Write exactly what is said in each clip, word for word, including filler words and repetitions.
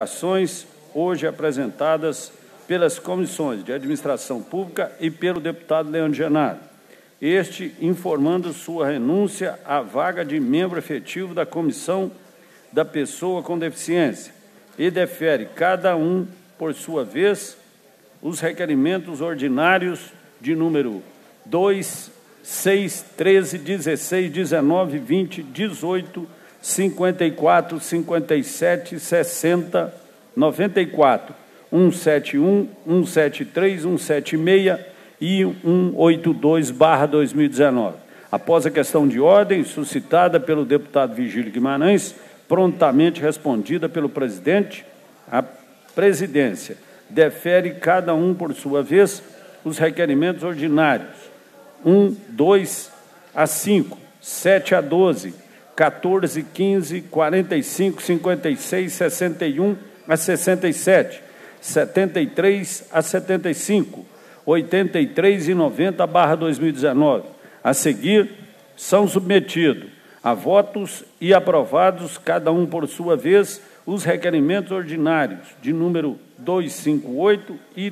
Ações hoje apresentadas pelas comissões de administração pública e pelo deputado Leandro Genaro, este informando sua renúncia à vaga de membro efetivo da Comissão da Pessoa com Deficiência e defere cada um, por sua vez, os requerimentos ordinários de número dois, seis, treze, dezesseis, dezenove, vinte, dezoito, cinquenta e quatro, cinquenta e sete, sessenta, noventa e quatro, cento e setenta e um, cento e setenta e três, cento e setenta e seis e cento e oitenta e dois, barra dois mil e dezenove. Após a questão de ordem suscitada pelo deputado Virgílio Guimarães, prontamente respondida pelo presidente, a presidência defere cada um, por sua vez, os requerimentos ordinários um, dois a cinco, sete a doze, quatorze, quinze, quarenta e cinco, cinquenta e seis, sessenta e um a sessenta e sete, setenta e três a setenta e cinco, oitenta e três e noventa, barra dois mil e dezenove. A seguir, são submetidos a votos e aprovados, cada um por sua vez, os requerimentos ordinários de número duzentos e cinquenta e oito e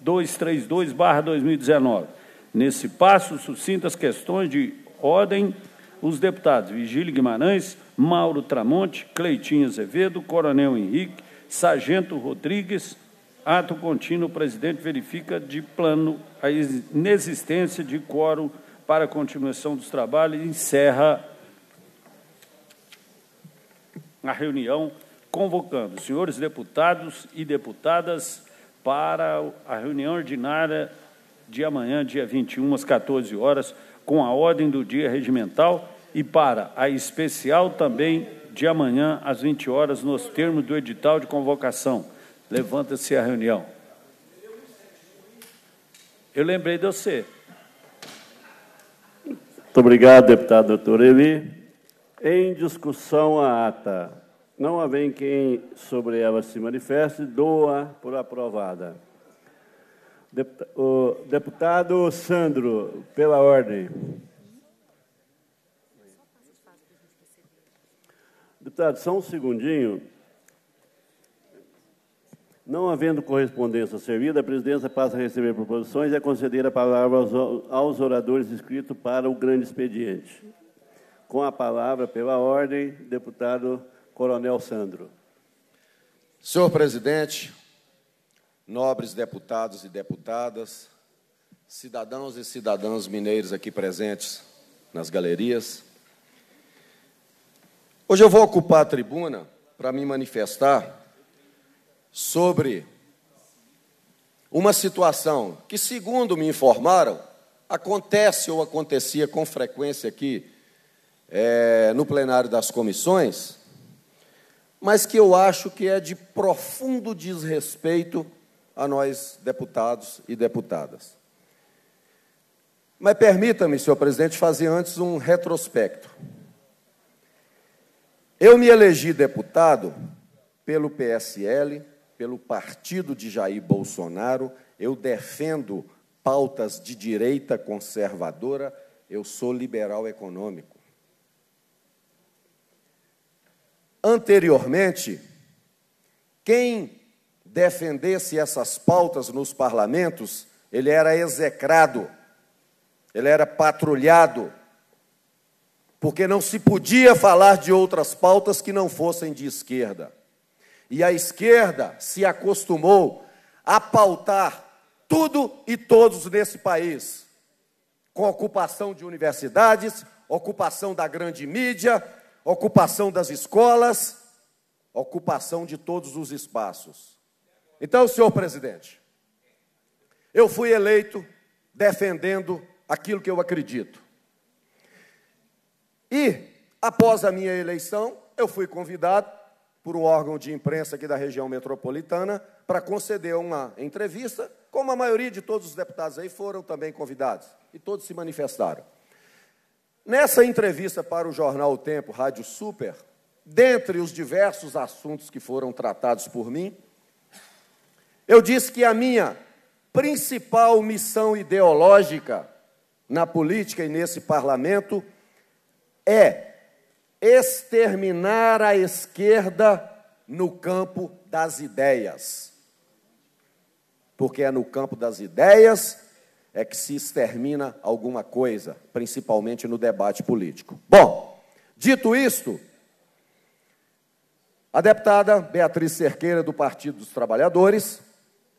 duzentos e trinta e dois, barra dois mil e dezenove. Nesse passo, sucintas questões de ordem, os deputados Virgílio Guimarães, Mauro Tramonte, Cleitinho Azevedo, Coronel Henrique, Sargento Rodrigues. Ato contínuo, o presidente verifica de plano a inexistência de quórum para a continuação dos trabalhos e encerra a reunião, convocando os senhores deputados e deputadas para a reunião ordinária de amanhã, dia vinte e um, às quatorze horas, com a ordem do dia regimental, e para a especial também de amanhã, às vinte horas, nos termos do edital de convocação. Levanta-se a reunião. Eu lembrei de você. Muito obrigado, deputado doutor Eli. Em discussão a ata. Não havendo quem sobre ela se manifeste, dou-a por aprovada. O deputado Sandro, pela ordem. Deputado, só um segundinho. Não havendo correspondência servida, a presidência passa a receber proposições e a conceder a palavra aos, aos oradores inscritos para o grande expediente. Com a palavra, pela ordem, deputado Coronel Sandro. Senhor presidente, nobres deputados e deputadas, cidadãos e cidadãs mineiros aqui presentes nas galerias, hoje eu vou ocupar a tribuna para me manifestar sobre uma situação que, segundo me informaram, acontece ou acontecia com frequência aqui é, no plenário das comissões, mas que eu acho que é de profundo desrespeito a nós, deputados e deputadas. Mas permita-me, senhor presidente, fazer antes um retrospecto. Eu me elegi deputado pelo P S L, pelo partido de Jair Bolsonaro, eu defendo pautas de direita conservadora, eu sou liberal econômico. Anteriormente, quem defendesse essas pautas nos parlamentos, ele era execrado, ele era patrulhado, porque não se podia falar de outras pautas que não fossem de esquerda. E a esquerda se acostumou a pautar tudo e todos nesse país, com ocupação de universidades, ocupação da grande mídia, ocupação das escolas, ocupação de todos os espaços. Então, senhor presidente, eu fui eleito defendendo aquilo que eu acredito. E, após a minha eleição, eu fui convidado por um órgão de imprensa aqui da região metropolitana para conceder uma entrevista, como a maioria de todos os deputados aí foram também convidados, e todos se manifestaram. Nessa entrevista para o jornal O Tempo, Rádio Super, dentre os diversos assuntos que foram tratados por mim, eu disse que a minha principal missão ideológica na política e nesse parlamento é exterminar a esquerda no campo das ideias. Porque é no campo das ideias é que se extermina alguma coisa, principalmente no debate político. Bom, dito isto, a deputada Beatriz Cerqueira, do Partido dos Trabalhadores,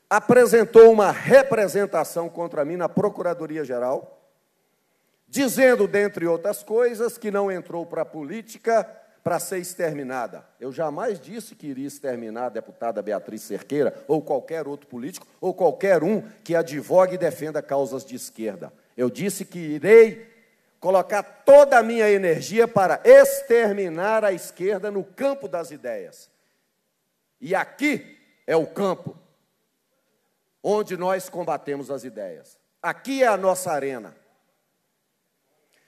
apresentou uma representação contra mim na Procuradoria-Geral, dizendo, dentre outras coisas, que não entrou para a política para ser exterminada. Eu jamais disse que iria exterminar a deputada Beatriz Cerqueira ou qualquer outro político ou qualquer um que advogue e defenda causas de esquerda. Eu disse que irei colocar toda a minha energia para exterminar a esquerda no campo das ideias. E aqui é o campo onde nós combatemos as ideias. Aqui é a nossa arena.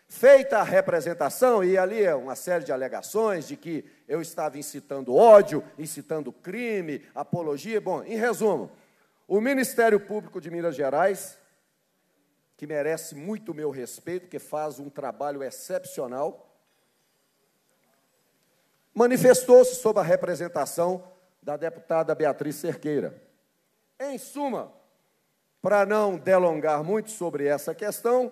Feita a representação, e ali uma série de alegações de que eu estava incitando ódio, incitando crime, apologia. Bom, em resumo, o Ministério Público de Minas Gerais, que merece muito o meu respeito, que faz um trabalho excepcional, manifestou-se sob a representação da deputada Beatriz Cerqueira. Em suma, para não delongar muito sobre essa questão,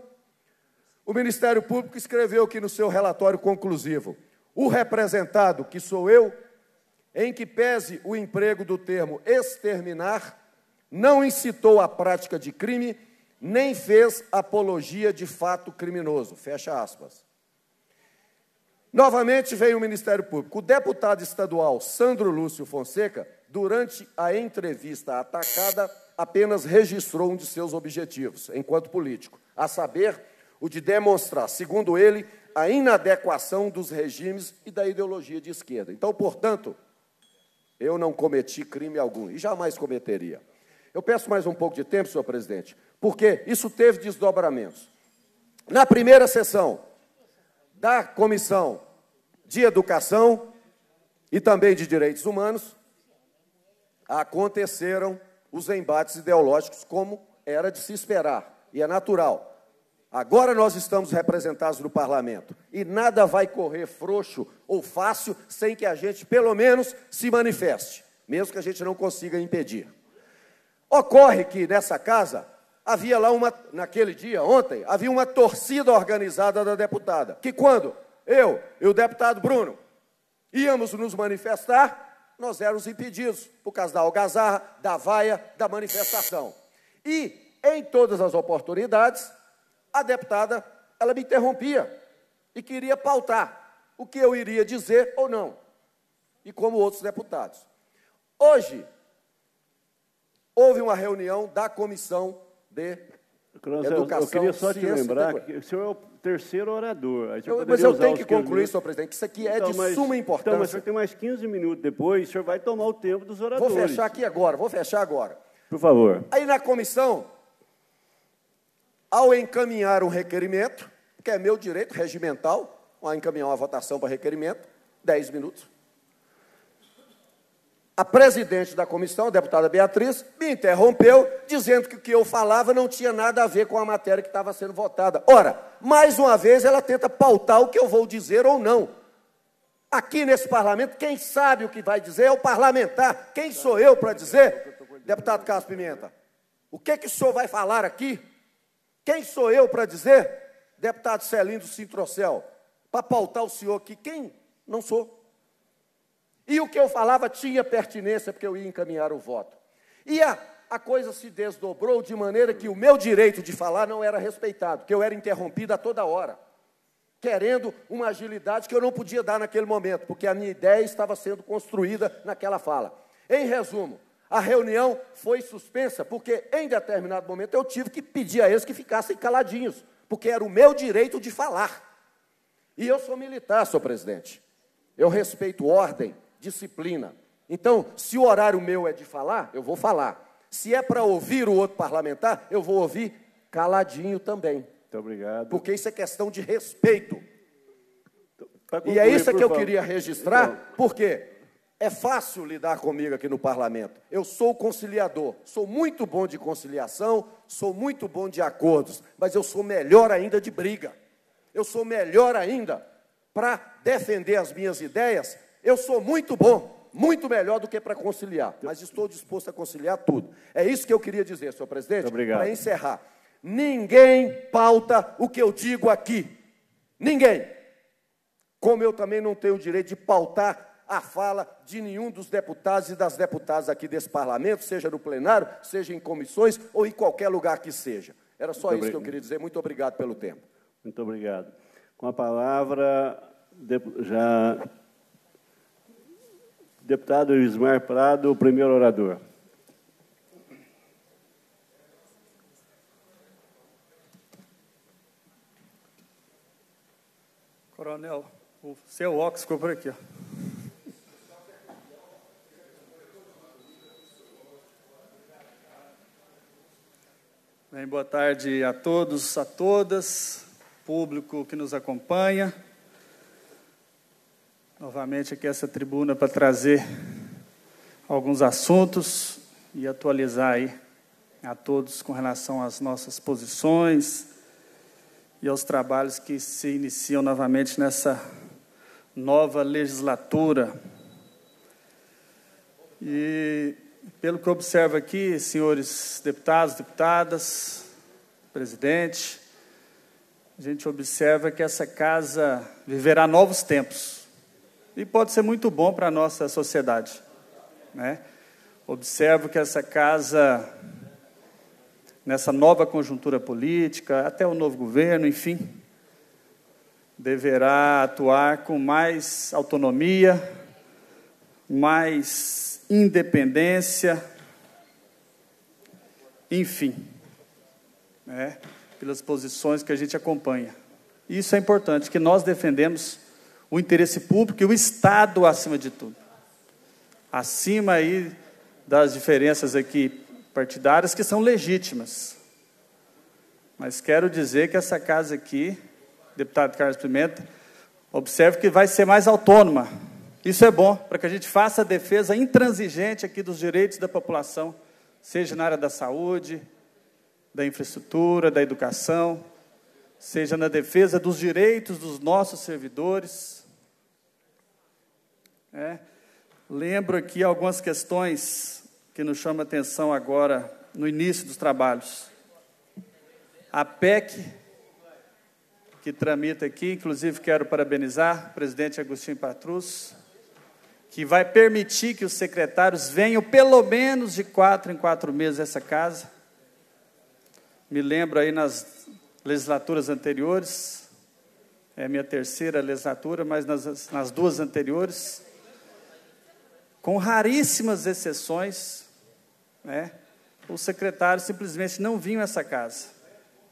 o Ministério Público escreveu aqui no seu relatório conclusivo: o representado, que sou eu, em que pese o emprego do termo exterminar, não incitou à prática de crime, nem fez apologia de fato criminoso. Fecha aspas. Novamente veio o Ministério Público. O deputado estadual Sandro Lúcio Fonseca, durante a entrevista atacada, apenas registrou um de seus objetivos, enquanto político, a saber, o de demonstrar, segundo ele, a inadequação dos regimes e da ideologia de esquerda. Então, portanto, eu não cometi crime algum, e jamais cometeria. Eu peço mais um pouco de tempo, senhor presidente, porque isso teve desdobramentos. Na primeira sessão da Comissão de Educação e também de Direitos Humanos, aconteceram os embates ideológicos, como era de se esperar, e é natural. Agora nós estamos representados no parlamento e nada vai correr frouxo ou fácil sem que a gente, pelo menos, se manifeste, mesmo que a gente não consiga impedir. Ocorre que nessa casa havia lá uma, naquele dia, ontem, havia uma torcida organizada da deputada, que quando eu e o deputado Bruno íamos nos manifestar, nós éramos impedidos por causa da algazarra, da vaia, da manifestação. E, em todas as oportunidades, a deputada, ela me interrompia e queria pautar o que eu iria dizer ou não, e como outros deputados. Hoje, houve uma reunião da Comissão de Educação, Ciência e Cultura. Eu queria só te lembrar que o senhor é o terceiro orador. Eu, mas eu tenho que concluir, senhor presidente, que isso aqui é então, de mas, suma importância. Então, mas o senhor tem mais quinze minutos depois, o senhor vai tomar o tempo dos oradores. Vou fechar aqui agora, vou fechar agora. Por favor. Aí, na comissão, ao encaminhar um requerimento, que é meu direito regimental, ao encaminhar uma votação para requerimento, dez minutos, a presidente da comissão, a deputada Beatriz, me interrompeu, dizendo que o que eu falava não tinha nada a ver com a matéria que estava sendo votada. Ora, mais uma vez, ela tenta pautar o que eu vou dizer ou não. Aqui nesse parlamento, quem sabe o que vai dizer é o parlamentar. Quem sou eu para dizer, deputado Carlos Pimenta, o que, que o senhor vai falar aqui? Quem sou eu para dizer, deputado Celindo Sintrocel, para pautar o senhor aqui? Quem? Não sou. E o que eu falava tinha pertinência, porque eu ia encaminhar o voto. E a, a coisa se desdobrou de maneira que o meu direito de falar não era respeitado, que eu era interrompido a toda hora, querendo uma agilidade que eu não podia dar naquele momento, porque a minha ideia estava sendo construída naquela fala. Em resumo, a reunião foi suspensa, porque, em determinado momento, eu tive que pedir a eles que ficassem caladinhos, porque era o meu direito de falar. E eu sou militar, senhor presidente. Eu respeito ordem, disciplina. Então, se o horário meu é de falar, eu vou falar. Se é para ouvir o outro parlamentar, eu vou ouvir caladinho também. Muito obrigado. Porque isso é questão de respeito. Concluir, e é isso que eu queria registrar, por quê? É fácil lidar comigo aqui no parlamento. Eu sou conciliador, sou muito bom de conciliação, sou muito bom de acordos, mas eu sou melhor ainda de briga. Eu sou melhor ainda para defender as minhas ideias. Eu sou muito bom, muito melhor do que para conciliar, mas estou disposto a conciliar tudo. É isso que eu queria dizer, senhor presidente, para encerrar. Ninguém pauta o que eu digo aqui. Ninguém. Como eu também não tenho o direito de pautar a fala de nenhum dos deputados e das deputadas aqui desse parlamento, seja no plenário, seja em comissões ou em qualquer lugar que seja. Era só isso que eu queria dizer. Muito obrigado pelo tempo. Muito obrigado. Com a palavra, já... deputado Elismar Prado, o primeiro orador. Coronel, o seu óculos ficou por aqui, ó. Bem, boa tarde a todos, a todas, público que nos acompanha. Novamente aqui essa tribuna para trazer alguns assuntos e atualizar aí a todos com relação às nossas posições e aos trabalhos que se iniciam novamente nessa nova legislatura. E... pelo que eu observo aqui, senhores deputados, deputadas, presidente, a gente observa que essa casa viverá novos tempos e pode ser muito bom para a nossa sociedade, né? Observo que essa casa, nessa nova conjuntura política, até o novo governo, enfim, deverá atuar com mais autonomia, mais independência, enfim, né, pelas posições que a gente acompanha. Isso é importante, que nós defendemos o interesse público e o Estado acima de tudo. Acima aí das diferenças aqui partidárias, que são legítimas. Mas quero dizer que essa casa aqui, deputado Carlos Pimenta, observe que vai ser mais autônoma. Isso é bom, para que a gente faça a defesa intransigente aqui dos direitos da população, seja na área da saúde, da infraestrutura, da educação, seja na defesa dos direitos dos nossos servidores. É. Lembro aqui algumas questões que nos chamam a atenção agora, no início dos trabalhos. A P E C, que tramita aqui, inclusive quero parabenizar o presidente Agostinho Patrus, que vai permitir que os secretários venham pelo menos de quatro em quatro meses a essa casa. Me lembro aí nas legislaturas anteriores, é a minha terceira legislatura, mas nas, nas duas anteriores, com raríssimas exceções, né, os secretários simplesmente não vinham a essa casa.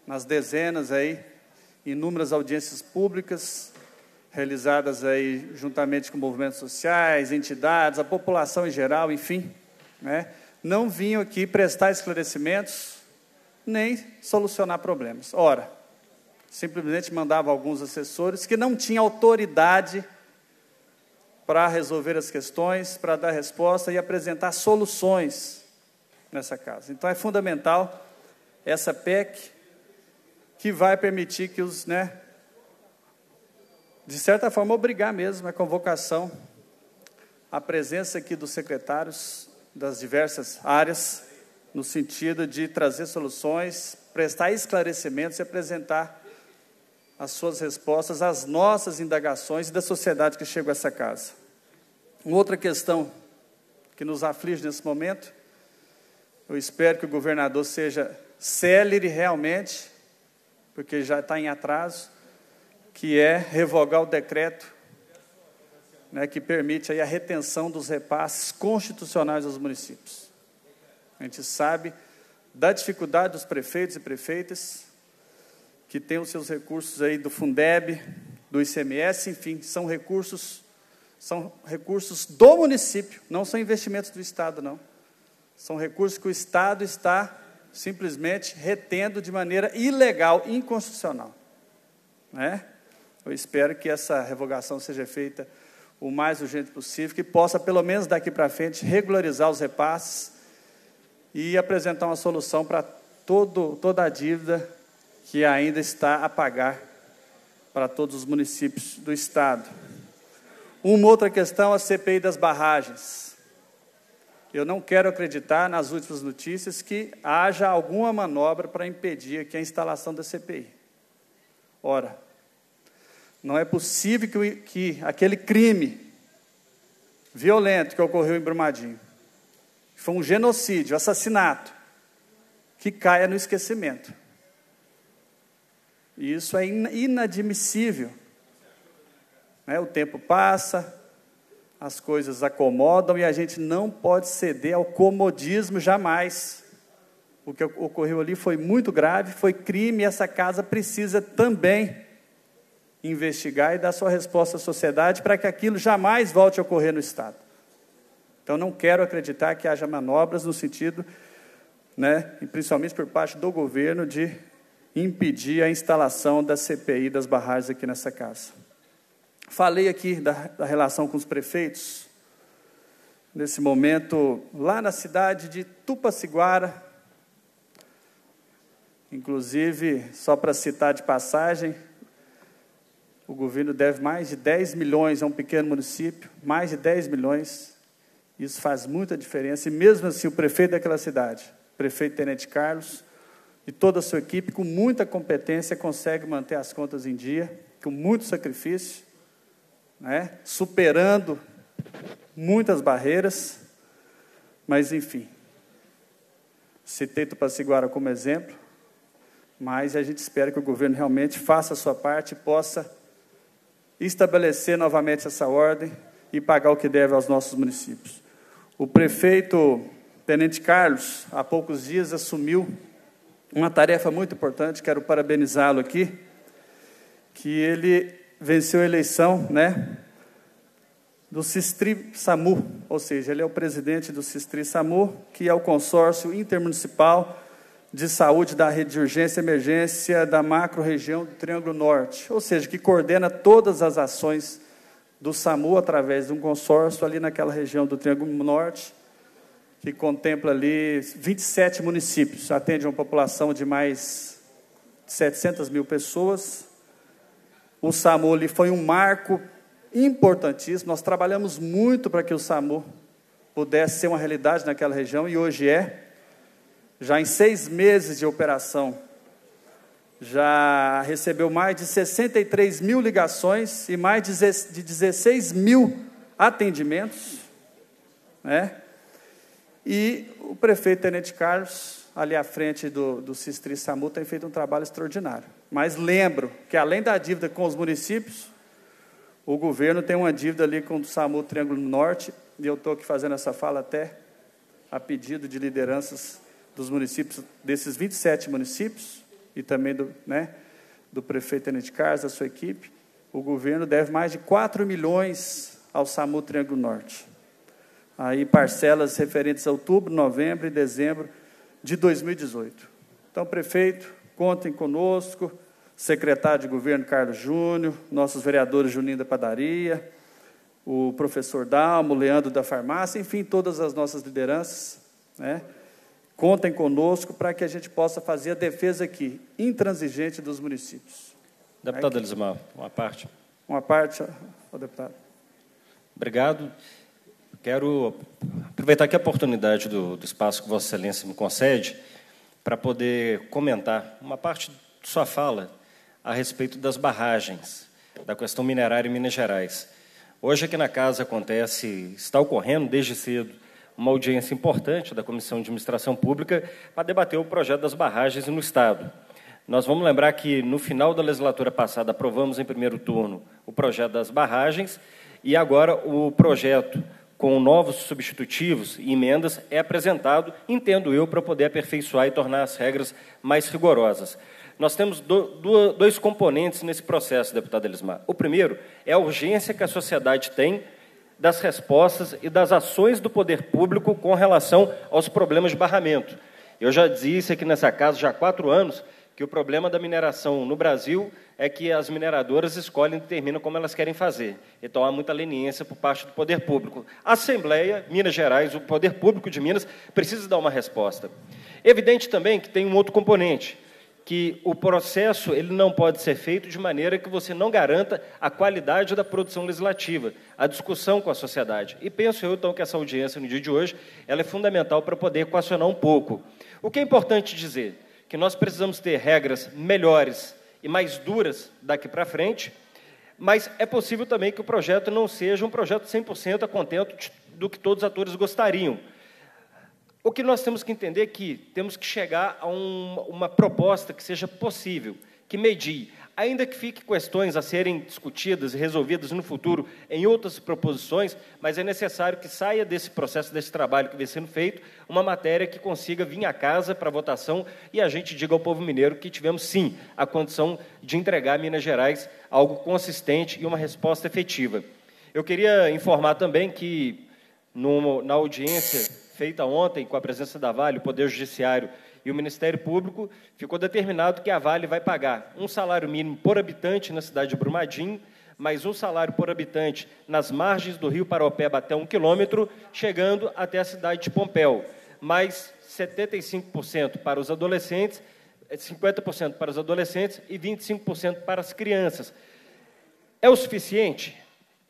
Nas dezenas aí, inúmeras audiências públicas, realizadas aí juntamente com movimentos sociais, entidades, a população em geral, enfim, né, não vinham aqui prestar esclarecimentos nem solucionar problemas. Ora, simplesmente mandava alguns assessores que não tinham autoridade para resolver as questões, para dar resposta e apresentar soluções nessa casa. Então, é fundamental essa P E C que vai permitir que os... né, de certa forma, obrigar mesmo a convocação, a presença aqui dos secretários das diversas áreas, no sentido de trazer soluções, prestar esclarecimentos e apresentar as suas respostas às nossas indagações e da sociedade que chegou a essa casa. Uma outra questão que nos aflige nesse momento, eu espero que o governador seja célere realmente, porque já está em atraso, que é revogar o decreto, né, que permite aí a retenção dos repasses constitucionais aos municípios. A gente sabe da dificuldade dos prefeitos e prefeitas que têm os seus recursos aí do Fundeb, do I C M S, enfim, são recursos, são recursos do município, não são investimentos do Estado, não. São recursos que o Estado está simplesmente retendo de maneira ilegal, inconstitucional, né? Eu espero que essa revogação seja feita o mais urgente possível, que possa, pelo menos daqui para frente, regularizar os repasses e apresentar uma solução para todo, toda a dívida que ainda está a pagar para todos os municípios do Estado. Uma outra questão, a C P I das barragens. Eu não quero acreditar nas últimas notícias que haja alguma manobra para impedir aqui a instalação da C P I. Ora, não é possível que, que aquele crime violento que ocorreu em Brumadinho, foi um genocídio, assassinato, que caia no esquecimento. E isso é inadmissível. O tempo passa, as coisas acomodam e a gente não pode ceder ao comodismo jamais. O que ocorreu ali foi muito grave, foi crime, e essa casa precisa também investigar e dar sua resposta à sociedade para que aquilo jamais volte a ocorrer no Estado. Então, não quero acreditar que haja manobras no sentido, né, e principalmente por parte do governo, de impedir a instalação da C P I das barragens aqui nessa casa. Falei aqui da, da relação com os prefeitos. Nesse momento, lá na cidade de Tupaciguara, inclusive, só para citar de passagem, o governo deve mais de dez milhões a um pequeno município, mais de dez milhões. Isso faz muita diferença. E, mesmo assim, o prefeito daquela cidade, o prefeito Tenente Carlos, e toda a sua equipe, com muita competência, consegue manter as contas em dia, com muito sacrifício, né, superando muitas barreiras, mas, enfim, citei Tupaciguara como exemplo, mas a gente espera que o governo realmente faça a sua parte e possa estabelecer novamente essa ordem e pagar o que deve aos nossos municípios. O prefeito Tenente Carlos, há poucos dias, assumiu uma tarefa muito importante, quero parabenizá-lo aqui, que ele venceu a eleição, né, do CISTRI-SAMU, ou seja, ele é o presidente do CISTRI-SAMU, que é o consórcio intermunicipal de saúde da rede de urgência e emergência da macro-região do Triângulo Norte, ou seja, que coordena todas as ações do SAMU através de um consórcio ali naquela região do Triângulo Norte, que contempla ali vinte e sete municípios, atende uma população de mais de setecentas mil pessoas. O SAMU ali foi um marco importantíssimo, nós trabalhamos muito para que o SAMU pudesse ser uma realidade naquela região, e hoje é. Já em seis meses de operação, já recebeu mais de sessenta e três mil ligações e mais de dezesseis mil atendimentos, né? E o prefeito Tenente Carlos, ali à frente do, do CISTRI-SAMU, tem feito um trabalho extraordinário. Mas lembro que, além da dívida com os municípios, o governo tem uma dívida ali com o SAMU Triângulo Norte, e eu estou aqui fazendo essa fala até a pedido de lideranças dos municípios, desses vinte e sete municípios, e também do, né, do prefeito Tenente Carlos, da sua equipe. O governo deve mais de quatro milhões ao SAMU Triângulo Norte. Aí parcelas referentes a outubro, novembro e dezembro de dois mil e dezoito. Então, prefeito, contem conosco, secretário de governo Carlos Júnior, nossos vereadores Juninho da Padaria, o professor Dalmo, Leandro da Farmácia, enfim, todas as nossas lideranças, né? Contem conosco para que a gente possa fazer a defesa aqui, intransigente, dos municípios. Deputado é Elismar, uma parte. Uma parte, ao deputado. Obrigado. Quero aproveitar aqui a oportunidade do, do espaço que Vossa Excelência me concede para poder comentar uma parte de sua fala a respeito das barragens, da questão minerária em Minas Gerais. Hoje aqui na casa acontece, está ocorrendo desde cedo, uma audiência importante da Comissão de Administração Pública para debater o projeto das barragens no Estado. Nós vamos lembrar que, no final da legislatura passada, aprovamos em primeiro turno o projeto das barragens e agora o projeto com novos substitutivos e emendas é apresentado, entendo eu, para poder aperfeiçoar e tornar as regras mais rigorosas. Nós temos do, dois componentes nesse processo, deputado Elismar. O primeiro é a urgência que a sociedade tem das respostas e das ações do poder público com relação aos problemas de barramento. Eu já disse aqui nessa casa, já há quatro anos, que o problema da mineração no Brasil é que as mineradoras escolhem e determinam como elas querem fazer. Então, há muita leniência por parte do poder público. A Assembleia, Minas Gerais, o poder público de Minas, precisa dar uma resposta. Evidente também que tem um outro componente, que o processo ele não pode ser feito de maneira que você não garanta a qualidade da produção legislativa, a discussão com a sociedade. E penso eu, então, que essa audiência no dia de hoje ela é fundamental para poder equacionar um pouco. O que é importante dizer? Que nós precisamos ter regras melhores e mais duras daqui para frente, mas é possível também que o projeto não seja um projeto cem por cento a contento do que todos os atores gostariam. O que nós temos que entender é que temos que chegar a um, uma proposta que seja possível, que medie, ainda que fique questões a serem discutidas e resolvidas no futuro em outras proposições, mas é necessário que saia desse processo, desse trabalho que vem sendo feito, uma matéria que consiga vir à casa para votação e a gente diga ao povo mineiro que tivemos, sim, a condição de entregar a Minas Gerais algo consistente e uma resposta efetiva. Eu queria informar também que, no, na audiência feita ontem, com a presença da Vale, o Poder Judiciário e o Ministério Público, ficou determinado que a Vale vai pagar um salário mínimo por habitante na cidade de Brumadinho, mais um salário por habitante nas margens do rio Paropeba até um quilômetro, chegando até a cidade de Pompéu, mais setenta e cinco por cento para os adolescentes, cinquenta por cento para os adolescentes e vinte e cinco por cento para as crianças. É o suficiente?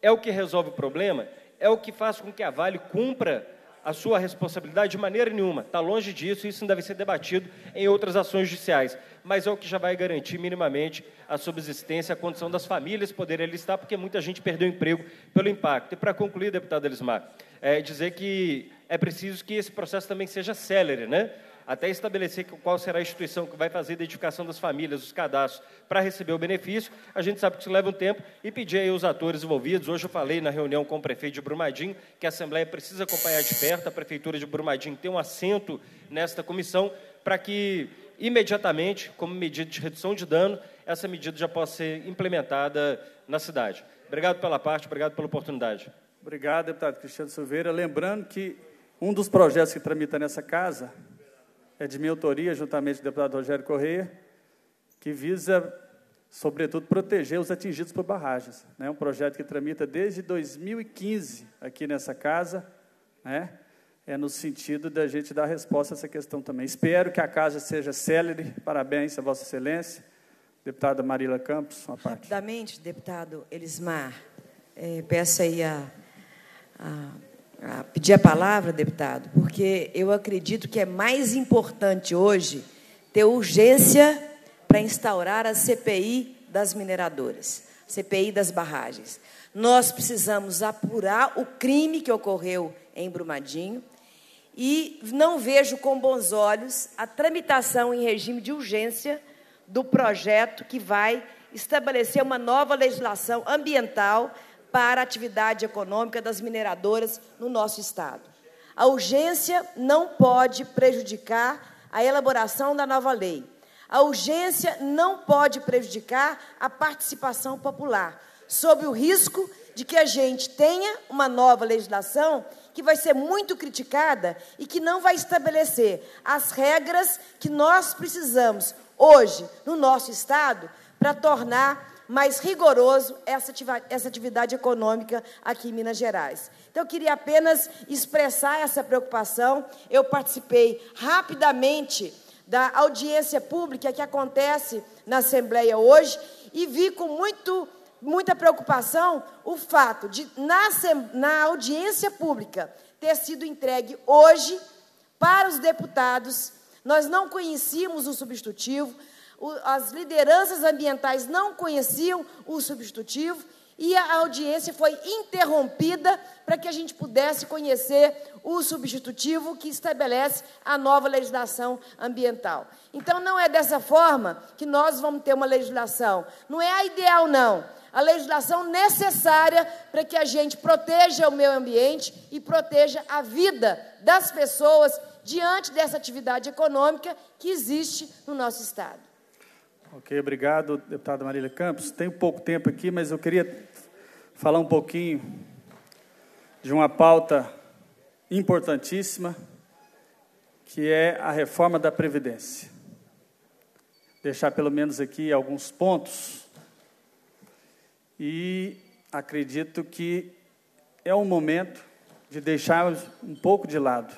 É o que resolve o problema? É o que faz com que a Vale cumpra a sua responsabilidade? De maneira nenhuma, está longe disso, isso ainda deve ser debatido em outras ações judiciais, mas é o que já vai garantir minimamente a subsistência, a condição das famílias poderem alistar, porque muita gente perdeu emprego pelo impacto. E, para concluir, deputado Elismar, é dizer que é preciso que esse processo também seja célere, né? Até estabelecer qual será a instituição que vai fazer a identificação das famílias, os cadastros, para receber o benefício. A gente sabe que isso leva um tempo e pedir aí aos atores envolvidos. Hoje eu falei na reunião com o prefeito de Brumadinho que a Assembleia precisa acompanhar de perto, a Prefeitura de Brumadinho tem um assento nesta comissão para que, imediatamente, como medida de redução de dano, essa medida já possa ser implementada na cidade. Obrigado pela parte, obrigado pela oportunidade. Obrigado, deputado Cristiano Silveira. Lembrando que um dos projetos que tramita nessa casa é de minha autoria, juntamente com o deputado Rogério Correia, que visa, sobretudo, proteger os atingidos por barragens. É um projeto que tramita desde dois mil e quinze aqui nessa casa, né? É no sentido da gente dar resposta a essa questão também. Espero que a casa seja célere. Parabéns a Vossa Excelência. Deputada Marila Campos, uma parte. Rapidamente, deputado Elismar, eh, peço aí a... a... Ah, pedir a palavra, deputado, porque eu acredito que é mais importante hoje ter urgência para instaurar a C P I das mineradoras, C P I das barragens. Nós precisamos apurar o crime que ocorreu em Brumadinho e não vejo com bons olhos a tramitação em regime de urgência do projeto que vai estabelecer uma nova legislação ambiental para a atividade econômica das mineradoras no nosso Estado. A urgência não pode prejudicar a elaboração da nova lei. A urgência não pode prejudicar a participação popular, sob o risco de que a gente tenha uma nova legislação que vai ser muito criticada e que não vai estabelecer as regras que nós precisamos hoje no nosso Estado para tornar mais rigoroso essa essa atividade econômica aqui em Minas Gerais. Então, eu queria apenas expressar essa preocupação. Eu participei rapidamente da audiência pública que acontece na Assembleia hoje e vi com muito, muita preocupação o fato de, na, na audiência pública, ter sido entregue hoje para os deputados. Nós não conhecíamos o substitutivo, as lideranças ambientais não conheciam o substitutivo e a audiência foi interrompida para que a gente pudesse conhecer o substitutivo que estabelece a nova legislação ambiental. Então, não é dessa forma que nós vamos ter uma legislação. Não é a ideal, não. A legislação necessária para que a gente proteja o meio ambiente e proteja a vida das pessoas diante dessa atividade econômica que existe no nosso Estado. Ok, obrigado, deputada Marília Campos. Tenho pouco tempo aqui, mas eu queria falar um pouquinho de uma pauta importantíssima, que é a reforma da Previdência. Deixar pelo menos aqui alguns pontos. E acredito que é um momento de deixarmos um pouco de lado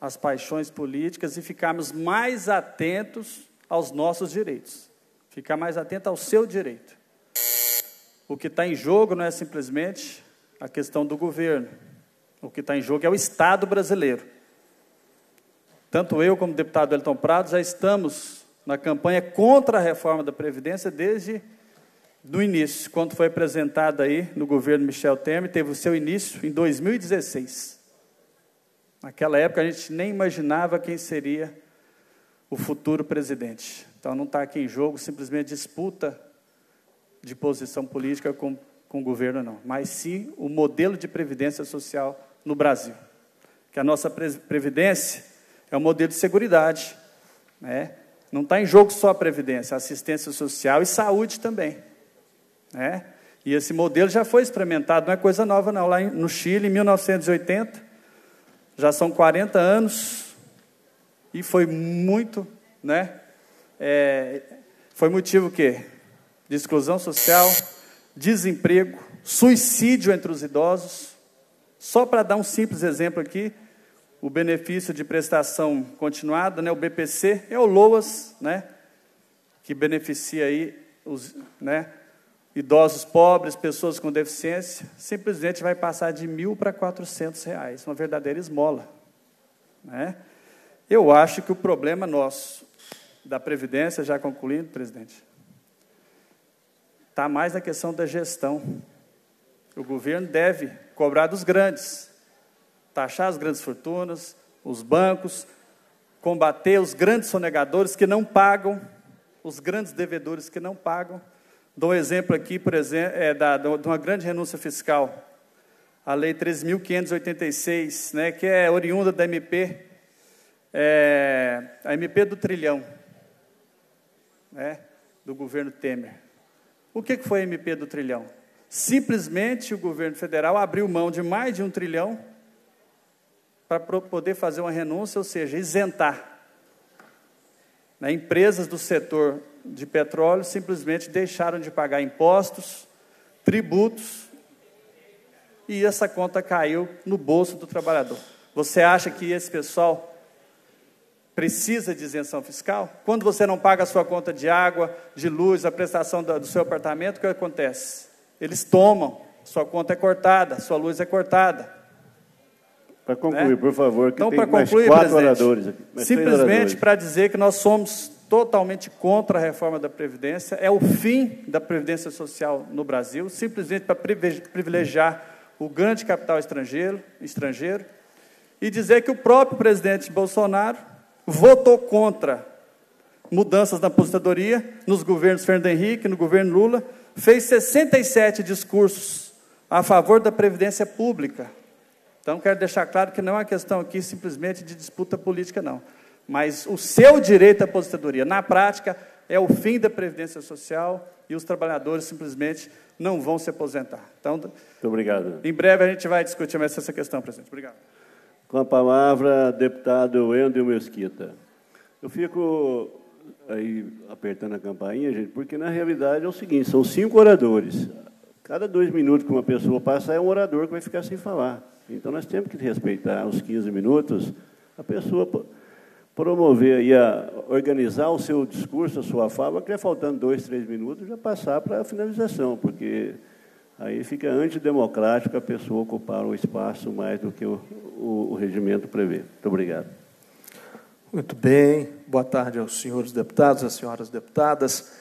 as paixões políticas e ficarmos mais atentos aos nossos direitos. Ficar mais atento ao seu direito. O que está em jogo não é simplesmente a questão do governo. O que está em jogo é o Estado brasileiro. Tanto eu, como o deputado Elton Prado, já estamos na campanha contra a reforma da Previdência desde do início, quando foi apresentada aí no governo Michel Temer, teve o seu início em dois mil e dezesseis. Naquela época, a gente nem imaginava quem seria o futuro presidente. Então, não está aqui em jogo simplesmente disputa de posição política com, com o governo, não, mas sim o modelo de previdência social no Brasil. Que a nossa previdência é um modelo de seguridade, né? Não está em jogo só a previdência, assistência social e saúde também. Né? E esse modelo já foi experimentado, não é coisa nova, não. Lá no Chile, em mil novecentos e oitenta, já são quarenta anos, e foi muito, né? É, foi motivo que de exclusão social, desemprego, suicídio entre os idosos. Só para dar um simples exemplo aqui, o benefício de prestação continuada, né, o B P C, é o LOAS, né, que beneficia aí os, né, idosos pobres, pessoas com deficiência, simplesmente vai passar de mil para quatrocentos reais, uma verdadeira esmola. Né? Eu acho que o problema nosso da Previdência, já concluindo, presidente, está mais na questão da gestão. O governo deve cobrar dos grandes, taxar as grandes fortunas, os bancos, combater os grandes sonegadores que não pagam, os grandes devedores que não pagam. Dou um exemplo aqui, por exemplo, é, da, de uma grande renúncia fiscal, a Lei treze mil quinhentos e oitenta e seis, né, que é oriunda da M P, é, a M P do trilhão, né, do governo Temer. O que foi a M P do trilhão? Simplesmente o governo federal abriu mão de mais de um trilhão para poder fazer uma renúncia, ou seja, isentar, né, empresas do setor de petróleo simplesmente deixaram de pagar impostos, tributos, e essa conta caiu no bolso do trabalhador. Você acha que esse pessoal precisa de isenção fiscal? Quando você não paga a sua conta de água, de luz, a prestação do seu apartamento, o que acontece? Eles tomam, sua conta é cortada, sua luz é cortada. Para concluir, né? Por favor, que então, tem mais concluir, quatro oradores aqui. Simplesmente para dizer que nós somos totalmente contra a reforma da Previdência, é o fim da Previdência Social no Brasil, simplesmente para privilegiar o grande capital estrangeiro, estrangeiro, e dizer que o próprio presidente Bolsonaro votou contra mudanças na aposentadoria nos governos Fernando Henrique, no governo Lula, fez sessenta e sete discursos a favor da Previdência Pública. Então, quero deixar claro que não é uma questão aqui simplesmente de disputa política, não. Mas o seu direito à aposentadoria, na prática, é o fim da Previdência Social e os trabalhadores simplesmente não vão se aposentar. Então, muito obrigado. Em breve a gente vai discutir mais essa questão, presidente. Obrigado. Com a palavra, deputado Wendel Mesquita. Eu fico aí apertando a campainha, gente, porque na realidade é o seguinte, são cinco oradores. Cada dois minutos que uma pessoa passa é um orador que vai ficar sem falar. Então nós temos que respeitar os quinze minutos, a pessoa promover e a organizar o seu discurso, a sua fala, que já faltando dois, três minutos, já passar para a finalização, porque aí fica antidemocrático a pessoa ocupar o espaço mais do que o, o, o regimento prevê. Muito obrigado. Muito bem. Boa tarde aos senhores deputados, às senhoras deputadas.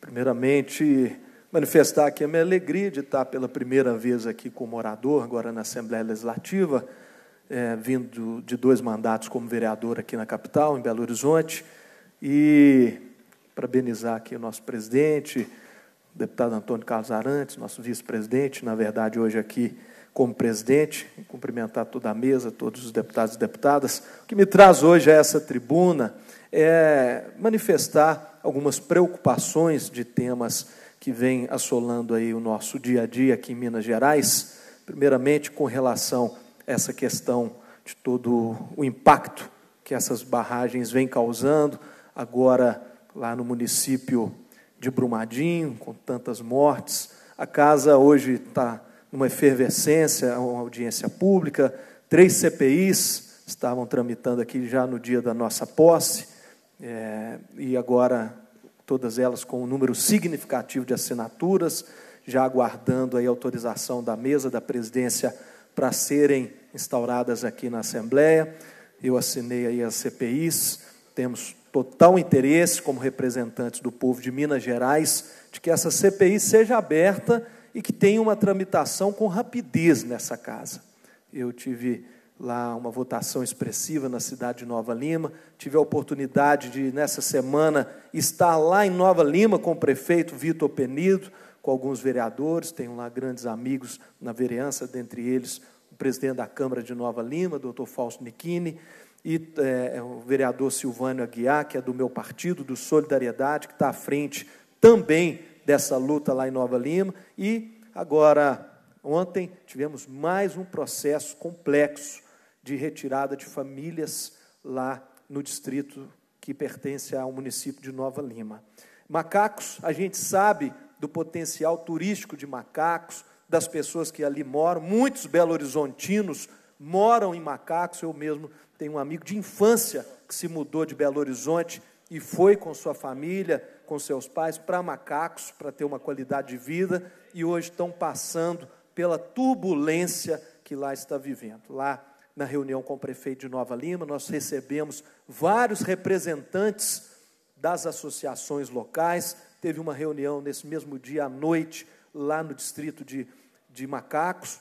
Primeiramente, manifestar aqui a minha alegria de estar pela primeira vez aqui como orador, agora na Assembleia Legislativa, É, vindo de dois mandatos como vereador aqui na capital, em Belo Horizonte, e parabenizar aqui o nosso presidente, o deputado Antônio Carlos Arantes, nosso vice-presidente, na verdade, hoje aqui como presidente, e cumprimentar toda a mesa, todos os deputados e deputadas. O que me traz hoje a essa tribuna é manifestar algumas preocupações de temas que vêm assolando aí o nosso dia a dia aqui em Minas Gerais, primeiramente com relação essa questão de todo o impacto que essas barragens vêm causando, agora lá no município de Brumadinho, com tantas mortes. A casa hoje está numa efervescência, uma audiência pública, três C P Is estavam tramitando aqui já no dia da nossa posse, é, e agora todas elas com um número significativo de assinaturas, já aguardando aí a autorização da mesa da presidência para serem instauradas aqui na Assembleia. Eu assinei aí as C P Is, temos total interesse, como representantes do povo de Minas Gerais, de que essa C P I seja aberta e que tenha uma tramitação com rapidez nessa casa. Eu tive lá uma votação expressiva na cidade de Nova Lima, tive a oportunidade de, nessa semana, estar lá em Nova Lima com o prefeito Vitor Penido, com alguns vereadores, tenho lá grandes amigos na vereança, dentre eles o presidente da Câmara de Nova Lima, doutor Fausto Nichini, e é, o vereador Silvânio Aguiar, que é do meu partido, do Solidariedade, que está à frente também dessa luta lá em Nova Lima. E agora, ontem, tivemos mais um processo complexo de retirada de famílias lá no distrito que pertence ao município de Nova Lima. Macacos, a gente sabe do potencial turístico de Macacos, das pessoas que ali moram. Muitos belo-horizontinos moram em Macacos. Eu mesmo tenho um amigo de infância que se mudou de Belo Horizonte e foi com sua família, com seus pais, para Macacos, para ter uma qualidade de vida, e hoje estão passando pela turbulência que lá está vivendo. Lá, na reunião com o prefeito de Nova Lima, nós recebemos vários representantes das associações locais. Teve uma reunião nesse mesmo dia à noite, lá no distrito de, de Macacos.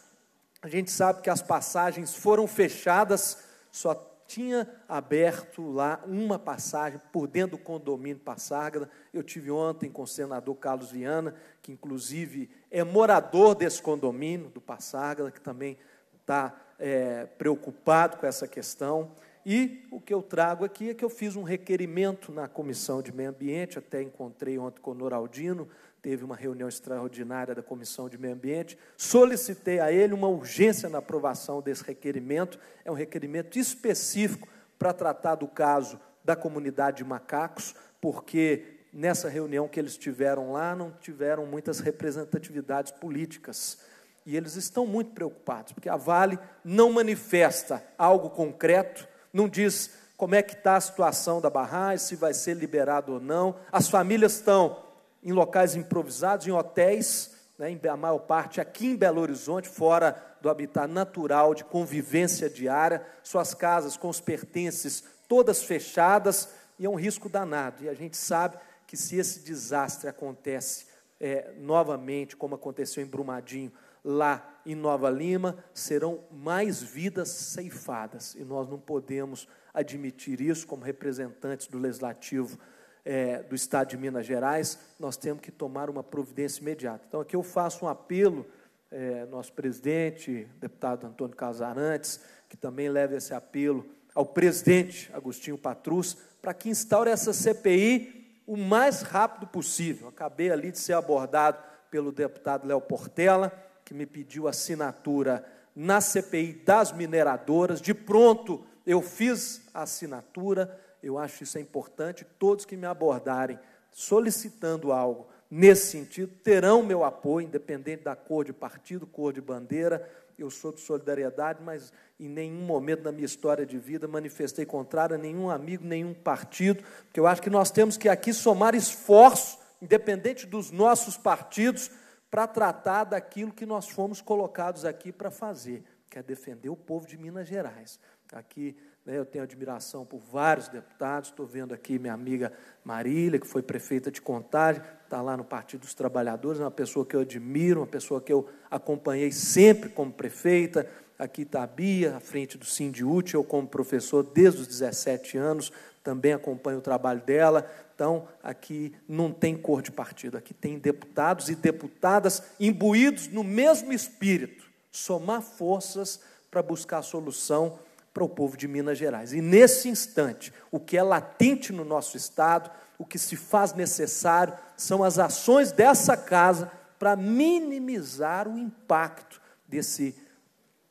A gente sabe que as passagens foram fechadas, só tinha aberto lá uma passagem por dentro do condomínio Passárgada. Eu tive ontem com o senador Carlos Viana, que inclusive é morador desse condomínio, do Passárgada, que também está é, preocupado com essa questão. E o que eu trago aqui é que eu fiz um requerimento na Comissão de Meio Ambiente, até encontrei ontem com o Noraldino, teve uma reunião extraordinária da Comissão de Meio Ambiente, solicitei a ele uma urgência na aprovação desse requerimento, é um requerimento específico para tratar do caso da comunidade de Macacos, porque nessa reunião que eles tiveram lá, não tiveram muitas representatividades políticas, e eles estão muito preocupados, porque a Vale não manifesta algo concreto, não diz como é que está a situação da barragem, se vai ser liberado ou não. As famílias estão em locais improvisados, em hotéis, né, a maior parte aqui em Belo Horizonte, fora do habitat natural, de convivência diária, suas casas com os pertences todas fechadas, e é um risco danado. E a gente sabe que se esse desastre acontece é, novamente, como aconteceu em Brumadinho, lá em Nova Lima, serão mais vidas ceifadas, e nós não podemos admitir isso. Como representantes do Legislativo é, do Estado de Minas Gerais, nós temos que tomar uma providência imediata. Então, aqui eu faço um apelo, é, nosso presidente, deputado Antônio Carlos Arantes, que também leva esse apelo ao presidente Agostinho Patrus, para que instaure essa C P I o mais rápido possível. Eu acabei ali de ser abordado pelo deputado Léo Portela, que me pediu assinatura na C P I das mineradoras. De pronto, eu fiz a assinatura, eu acho isso é importante. Todos que me abordarem solicitando algo nesse sentido terão meu apoio, independente da cor de partido, cor de bandeira. Eu sou de Solidariedade, mas em nenhum momento da minha história de vida manifestei contrário a nenhum amigo, nenhum partido, porque eu acho que nós temos que aqui somar esforço, independente dos nossos partidos, para tratar daquilo que nós fomos colocados aqui para fazer, que é defender o povo de Minas Gerais. Aqui, né, eu tenho admiração por vários deputados, estou vendo aqui minha amiga Marília, que foi prefeita de Contagem, está lá no Partido dos Trabalhadores, é uma pessoa que eu admiro, uma pessoa que eu acompanhei sempre como prefeita. Aqui está a Bia, à frente do Sindiúte, eu como professor desde os dezessete anos, também acompanho o trabalho dela. Então, aqui não tem cor de partido, aqui tem deputados e deputadas imbuídos no mesmo espírito, somar forças para buscar a solução para o povo de Minas Gerais. E, nesse instante, o que é latente no nosso Estado, o que se faz necessário, são as ações dessa casa para minimizar o impacto desse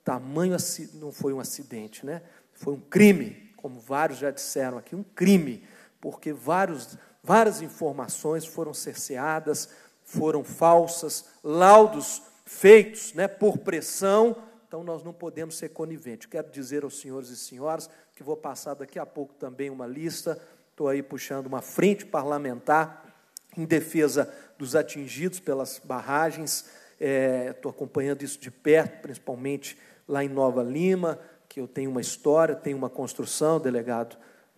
tamanho, não foi um acidente, né? Foi um crime, como vários já disseram aqui, um crime, porque vários, várias informações foram cerceadas, foram falsas, laudos feitos, né, por pressão. Então, nós não podemos ser coniventes. Quero dizer aos senhores e senhoras que vou passar daqui a pouco também uma lista estou aí puxando uma frente parlamentar em defesa dos atingidos pelas barragens, estou é, acompanhando isso de perto, principalmente lá em Nova Lima, que eu tenho uma história, tenho uma construção, delegado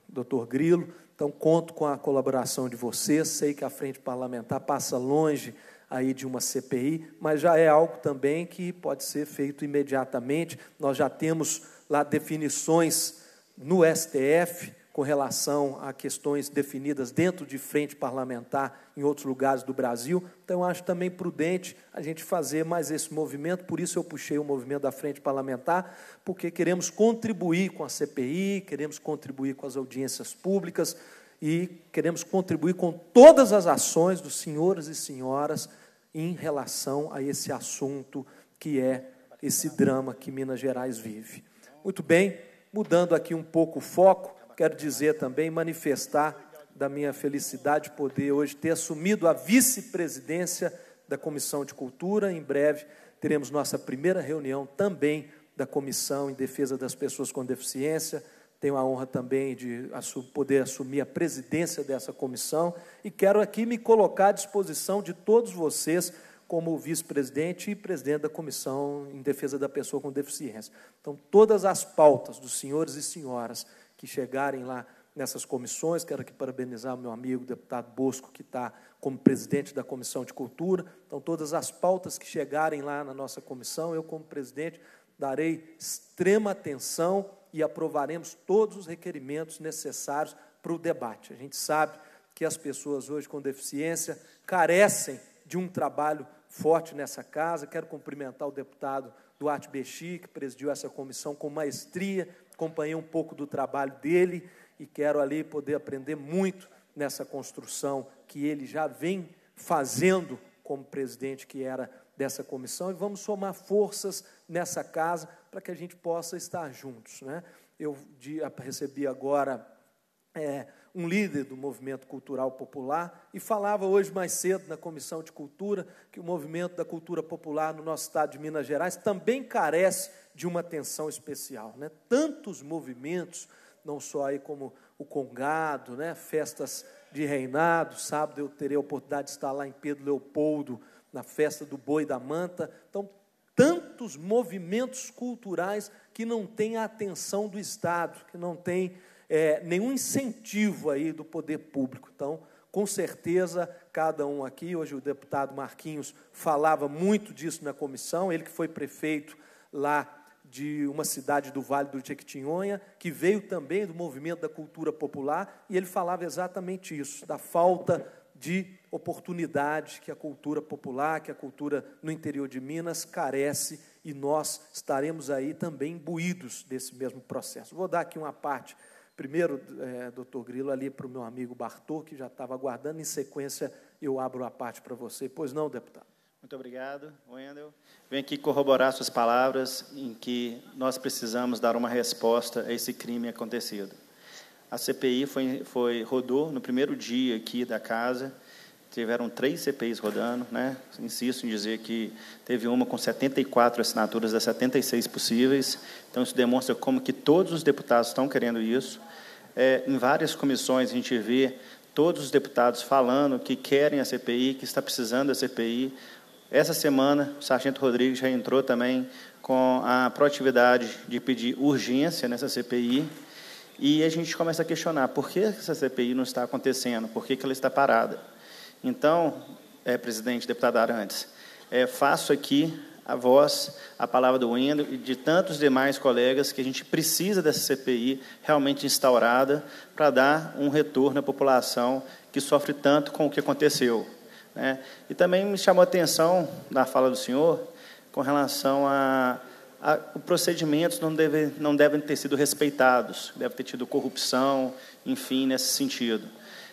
doutor Grilo, então conto com a colaboração de vocês, sei que a frente parlamentar passa longe aí de uma C P I, mas já é algo também que pode ser feito imediatamente, nós já temos lá definições no S T F com relação a questões definidas dentro de frente parlamentar em outros lugares do Brasil, então eu acho também prudente a gente fazer mais esse movimento, por isso eu puxei o movimento da frente parlamentar, porque queremos contribuir com a C P I, queremos contribuir com as audiências públicas e queremos contribuir com todas as ações dos senhores e senhoras em relação a esse assunto que é esse drama que Minas Gerais vive. Muito bem, mudando aqui um pouco o foco, quero dizer também, manifestar da minha felicidade de poder hoje ter assumido a vice-presidência da Comissão de Cultura. Em breve teremos nossa primeira reunião também da Comissão em Defesa das Pessoas com Deficiência. Tenho a honra também de poder assumir a presidência dessa comissão e quero aqui me colocar à disposição de todos vocês como vice-presidente e presidente da Comissão em Defesa da Pessoa com Deficiência. Então, todas as pautas dos senhores e senhoras que chegarem lá nessas comissões, quero aqui parabenizar o meu amigo, deputado Bosco, que está como presidente da Comissão de Cultura. Então, todas as pautas que chegarem lá na nossa comissão, eu, como presidente, darei extrema atenção e aprovaremos todos os requerimentos necessários para o debate. A gente sabe que as pessoas hoje com deficiência carecem de um trabalho forte nessa casa. Quero cumprimentar o deputado Duarte Bexi, que presidiu essa comissão com maestria, acompanhei um pouco do trabalho dele e quero ali poder aprender muito nessa construção que ele já vem fazendo como presidente que era dessa comissão e vamos somar forças nessa casa para que a gente possa estar juntos, né? Eu recebi agora é, um líder do movimento cultural popular e falava hoje mais cedo na Comissão de Cultura que o movimento da cultura popular no nosso estado de Minas Gerais também carece de uma atenção especial, né? Tantos movimentos, não só aí como o Congado, né? Festas de reinado, sábado eu terei a oportunidade de estar lá em Pedro Leopoldo, na festa do Boi da Manta, então tantos movimentos culturais que não têm a atenção do Estado, que não tem é, nenhum incentivo aí do poder público, então, com certeza, cada um aqui, hoje o deputado Marquinhos falava muito disso na comissão, ele que foi prefeito lá de uma cidade do Vale do Jequitinhonha, que veio também do movimento da cultura popular, e ele falava exatamente isso, da falta de oportunidade que a cultura popular, que a cultura no interior de Minas carece, e nós estaremos aí também imbuídos desse mesmo processo. Vou dar aqui uma parte, primeiro, é, doutor Grilo, ali para o meu amigo Bartô, que já estava aguardando, em sequência eu abro a parte para você. Pois não, deputado? Muito obrigado, Wendel. Venho aqui corroborar suas palavras em que nós precisamos dar uma resposta a esse crime acontecido. A C P I foi, foi, rodou no primeiro dia aqui da casa, tiveram três C P Is rodando, né? Insisto em dizer que teve uma com setenta e quatro assinaturas das setenta e seis possíveis, então isso demonstra como que todos os deputados estão querendo isso. É, em várias comissões a gente vê todos os deputados falando que querem a C P I, que está precisando da C P I. Essa semana, o Sargento Rodrigues já entrou também com a proatividade de pedir urgência nessa C P I e a gente começa a questionar por que essa C P I não está acontecendo, por que que ela está parada. Então, é, presidente, deputado Arantes, é, faço aqui a voz, a palavra do Wendel e de tantos demais colegas que a gente precisa dessa C P I realmente instaurada para dar um retorno à população que sofre tanto com o que aconteceu. É, e também me chamou a atenção na fala do senhor com relação a, a procedimentos não, deve, não devem ter sido respeitados, deve ter tido corrupção, enfim, nesse sentido.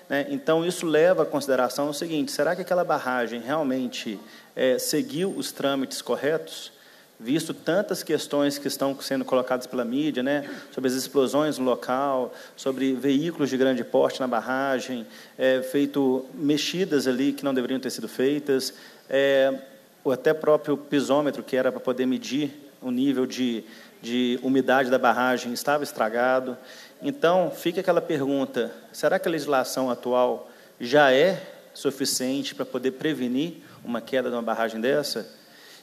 Né? Então, isso leva à consideração o seguinte, será que aquela barragem realmente é, seguiu os trâmites corretos? Visto tantas questões que estão sendo colocadas pela mídia, né, sobre as explosões no local, sobre veículos de grande porte na barragem, é, feito mexidas ali que não deveriam ter sido feitas, é, ou até próprio pisômetro, que era para poder medir o nível de de umidade da barragem estava estragado. Então, fica aquela pergunta, será que a legislação atual já é suficiente para poder prevenir uma queda de uma barragem dessa?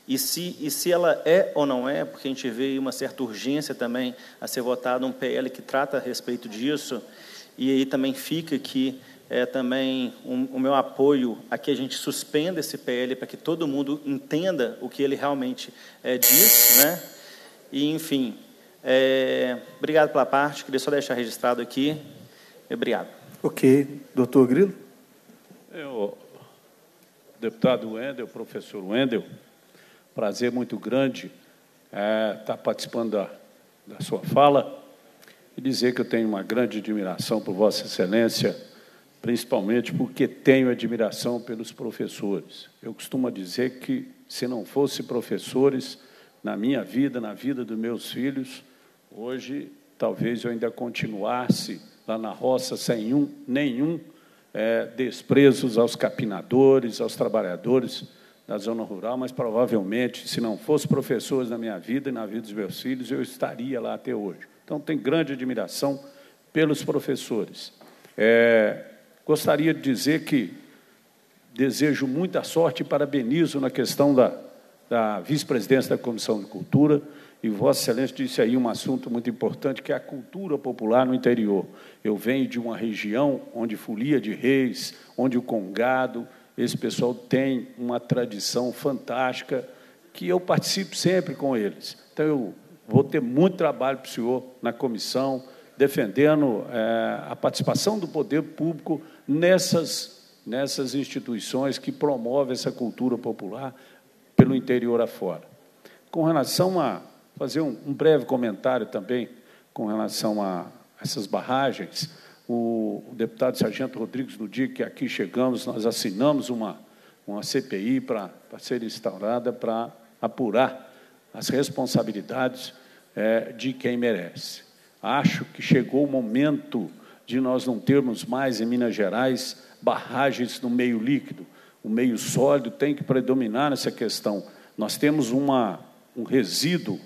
E se, e se ela é ou não é, porque a gente vê uma certa urgência também a ser votado um P L que trata a respeito disso, e aí também fica aqui é, também um, o meu apoio a que a gente suspenda esse P L para que todo mundo entenda o que ele realmente é, diz, né? E, enfim, é, obrigado pela parte, queria só deixar registrado aqui. Obrigado. Ok. Doutor Grilo? Eu, deputado Wendel, professor Wendel, prazer muito grande é, estar participando da, da sua fala e dizer que eu tenho uma grande admiração por Vossa Excelência, principalmente porque tenho admiração pelos professores. Eu costumo dizer que, se não fosse professores, na minha vida, na vida dos meus filhos, hoje talvez eu ainda continuasse lá na roça sem um, nenhum é, desprezo aos capinadores, aos trabalhadores da zona rural, mas provavelmente, se não fosse professores na minha vida e na vida dos meus filhos, eu estaria lá até hoje. Então, tenho grande admiração pelos professores. É, gostaria de dizer que desejo muita sorte e parabenizo na questão da, da vice-presidência da Comissão de Cultura, e Vossa Excelência disse aí um assunto muito importante, que é a cultura popular no interior. Eu venho de uma região onde folia de reis, onde o congado, esse pessoal tem uma tradição fantástica que eu participo sempre com eles. Então, eu vou ter muito trabalho para o senhor na comissão, defendendo é, a participação do poder público nessas, nessas instituições que promovem essa cultura popular pelo interior afora. Com relação a... fazer um, um breve comentário também com relação a essas barragens... O deputado Sargento Rodrigues, no dia que aqui chegamos, nós assinamos uma, uma C P I para ser instaurada para apurar as responsabilidades é, de quem merece. Acho que chegou o momento de nós não termos mais, em Minas Gerais, barragens no meio líquido. O meio sólido tem que predominar nessa questão. Nós temos uma, um resíduo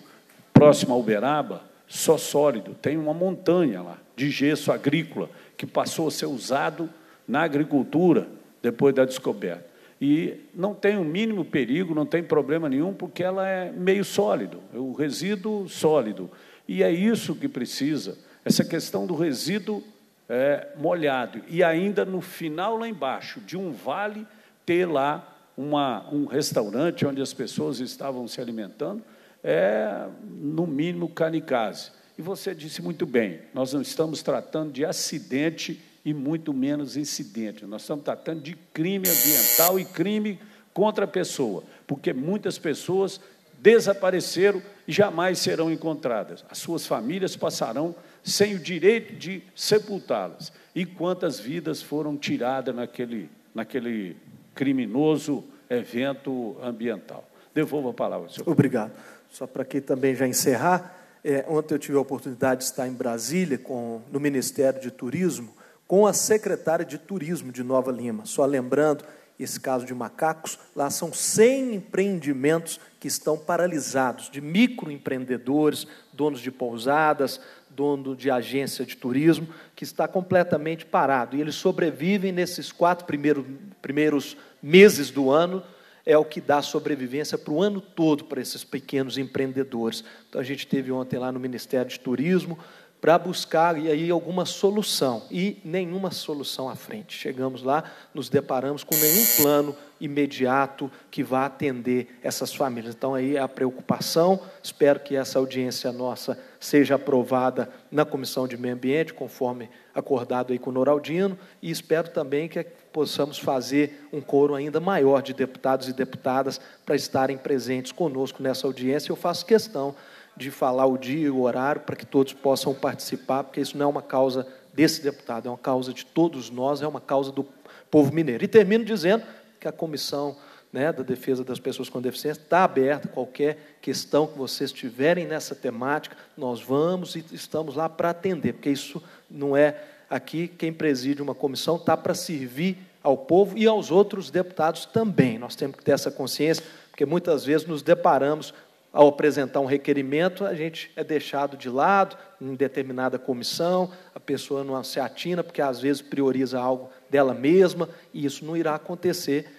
próximo a Uberaba, só sólido, tem uma montanha lá, de gesso agrícola, que passou a ser usado na agricultura depois da descoberta. E não tem o mínimo perigo, não tem problema nenhum, porque ela é meio sólido, é o resíduo sólido. E é isso que precisa, essa questão do resíduo é, molhado. E ainda no final, lá embaixo, de um vale, ter lá uma, um restaurante onde as pessoas estavam se alimentando, é, no mínimo, kamikaze. E você disse muito bem, nós não estamos tratando de acidente e muito menos incidente, nós estamos tratando de crime ambiental e crime contra a pessoa, porque muitas pessoas desapareceram e jamais serão encontradas. As suas famílias passarão sem o direito de sepultá-las. E quantas vidas foram tiradas naquele, naquele criminoso evento ambiental. Devolvo a palavra, senhor. Obrigado. Só para aqui também já encerrar... É, ontem eu tive a oportunidade de estar em Brasília, com, no Ministério de Turismo, com a secretária de Turismo de Nova Lima. Só lembrando, esse caso de Macacos, lá são cem empreendimentos que estão paralisados, de microempreendedores, donos de pousadas, dono de agência de turismo, que está completamente parado. E eles sobrevivem nesses quatro primeiros, primeiros meses do ano, é o que dá sobrevivência para o ano todo para esses pequenos empreendedores. Então, a gente teve ontem lá no Ministério de Turismo para buscar e aí alguma solução, e nenhuma solução à frente. Chegamos lá, nos deparamos com nenhum plano imediato que vá atender essas famílias. Então, aí é a preocupação. Espero que essa audiência nossa seja aprovada na Comissão de Meio Ambiente, conforme acordado aí com o Noraldino, e espero também que possamos fazer um coro ainda maior de deputados e deputadas para estarem presentes conosco nessa audiência. Eu faço questão de falar o dia e o horário para que todos possam participar, porque isso não é uma causa desse deputado, é uma causa de todos nós, é uma causa do povo mineiro. E termino dizendo que a comissão, né, da defesa das pessoas com deficiência está aberta, qualquer questão que vocês tiverem nessa temática, nós vamos e estamos lá para atender, porque isso não é... Aqui, quem preside uma comissão está para servir ao povo e aos outros deputados também. Nós temos que ter essa consciência, porque muitas vezes nos deparamos ao apresentar um requerimento, a gente é deixado de lado em determinada comissão, a pessoa não se atina, porque às vezes prioriza algo dela mesma, e isso não irá acontecer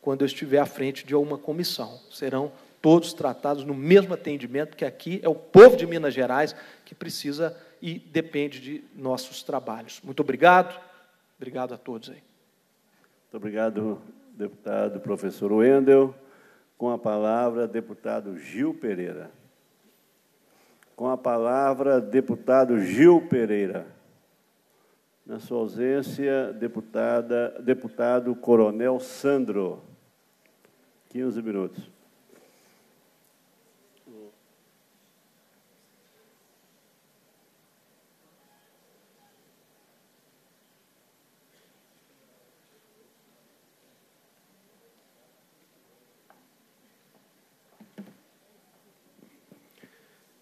quando eu estiver à frente de uma comissão. Serão todos tratados no mesmo atendimento, porque aqui é o povo de Minas Gerais que precisa e depende de nossos trabalhos. Muito obrigado. Obrigado a todos aí. Muito obrigado, deputado professor Wendel. Com a palavra, deputado Gil Pereira. Com a palavra, deputado Gil Pereira. Na sua ausência, deputada, deputado Coronel Sandro. quinze minutos.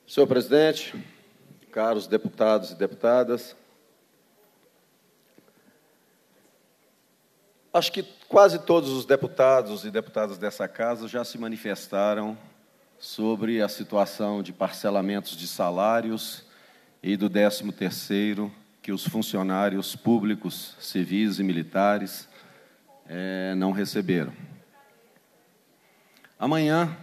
Senhor presidente, caros deputados e deputadas, acho que quase todos os deputados e deputadas dessa casa já se manifestaram sobre a situação de parcelamentos de salários e do décimo terceiro que os funcionários públicos, civis e militares eh, não receberam. Amanhã,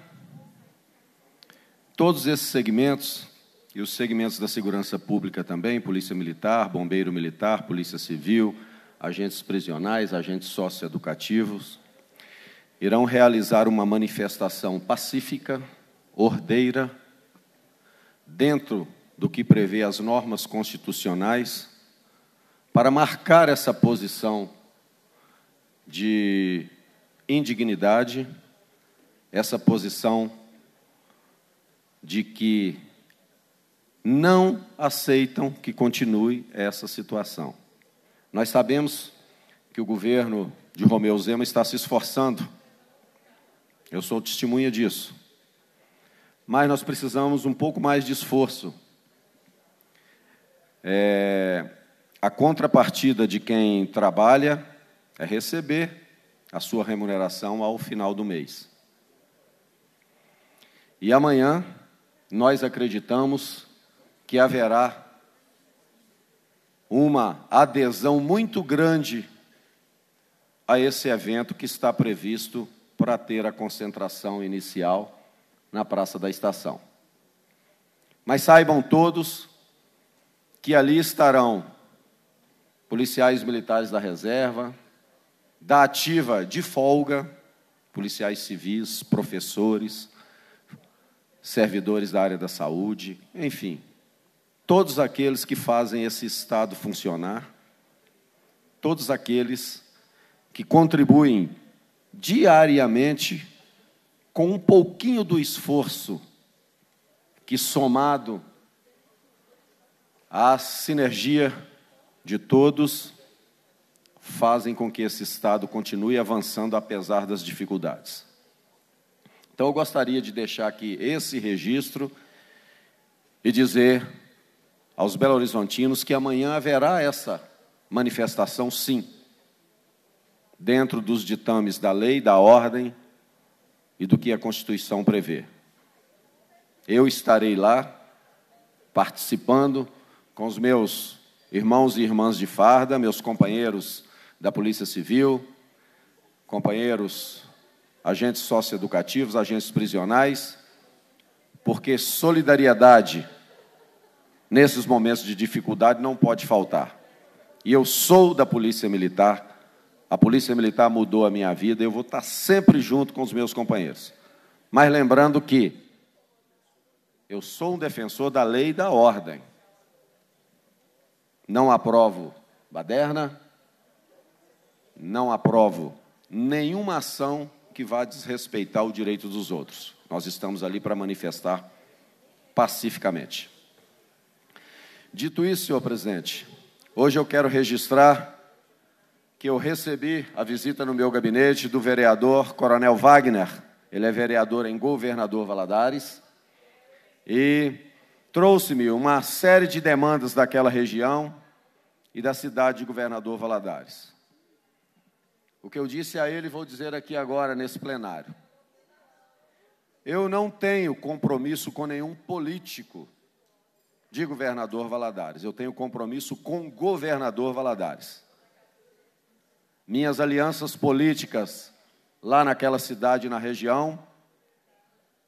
todos esses segmentos, e os segmentos da segurança pública também, polícia militar, bombeiro militar, polícia civil, agentes prisionais, agentes socioeducativos, irão realizar uma manifestação pacífica, ordeira, dentro do que prevê as normas constitucionais, para marcar essa posição de indignidade, essa posição de que não aceitam que continue essa situação. Nós sabemos que o governo de Romeu Zema está se esforçando, eu sou testemunha disso, mas nós precisamos um pouco mais de esforço. É, a contrapartida de quem trabalha é receber a sua remuneração ao final do mês. E amanhã, nós acreditamos que haverá uma adesão muito grande a esse evento que está previsto para ter a concentração inicial na Praça da Estação. Mas saibam todos que ali estarão policiais militares da reserva, da ativa de folga, policiais civis, professores, servidores da área da saúde, enfim, todos aqueles que fazem esse Estado funcionar, todos aqueles que contribuem diariamente com um pouquinho do esforço que, somado à sinergia de todos, fazem com que esse Estado continue avançando apesar das dificuldades. Então, eu gostaria de deixar aqui esse registro e dizer aos belo-horizontinos que amanhã haverá essa manifestação, sim, dentro dos ditames da lei, da ordem e do que a Constituição prevê. Eu estarei lá, participando com os meus irmãos e irmãs de farda, meus companheiros da Polícia Civil, companheiros agentes socioeducativos, agentes prisionais, porque solidariedade, nesses momentos de dificuldade, não pode faltar. E eu sou da Polícia Militar, a Polícia Militar mudou a minha vida, eu vou estar sempre junto com os meus companheiros. Mas lembrando que eu sou um defensor da lei e da ordem. Não aprovo baderna, não aprovo nenhuma ação que vá desrespeitar o direito dos outros. Nós estamos ali para manifestar pacificamente. Dito isso, senhor presidente, hoje eu quero registrar que eu recebi a visita no meu gabinete do vereador Coronel Wagner, ele é vereador em Governador Valadares, e trouxe-me uma série de demandas daquela região e da cidade de Governador Valadares. O que eu disse a ele, vou dizer aqui agora, nesse plenário. Eu não tenho compromisso com nenhum político de governador Valadares. Eu tenho compromisso com o governador Valadares. Minhas alianças políticas lá naquela cidade e na região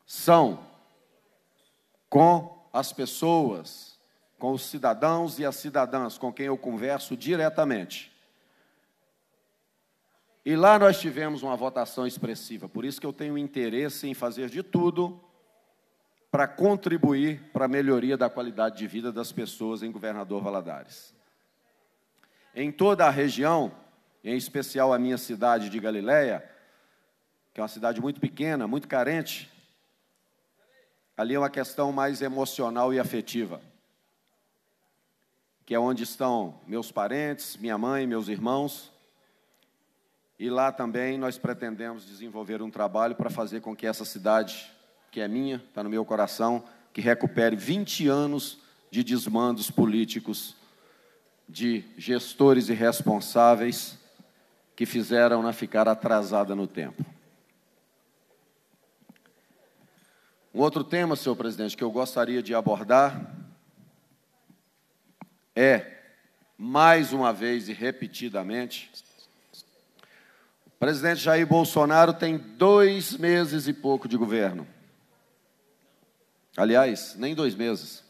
são com as pessoas, com os cidadãos e as cidadãs com quem eu converso diretamente. E lá nós tivemos uma votação expressiva, por isso que eu tenho interesse em fazer de tudo para contribuir para a melhoria da qualidade de vida das pessoas em Governador Valadares. Em toda a região, em especial a minha cidade de Galileia, que é uma cidade muito pequena, muito carente, ali é uma questão mais emocional e afetiva, que é onde estão meus parentes, minha mãe, meus irmãos, e lá também nós pretendemos desenvolver um trabalho para fazer com que essa cidade, que é minha, está no meu coração, que recupere vinte anos de desmandos políticos, de gestores irresponsáveis que fizeram-na ficar atrasada no tempo. Um outro tema, senhor presidente, que eu gostaria de abordar é, mais uma vez e repetidamente, o presidente Jair Bolsonaro tem dois meses e pouco de governo. Aliás, nem dois meses.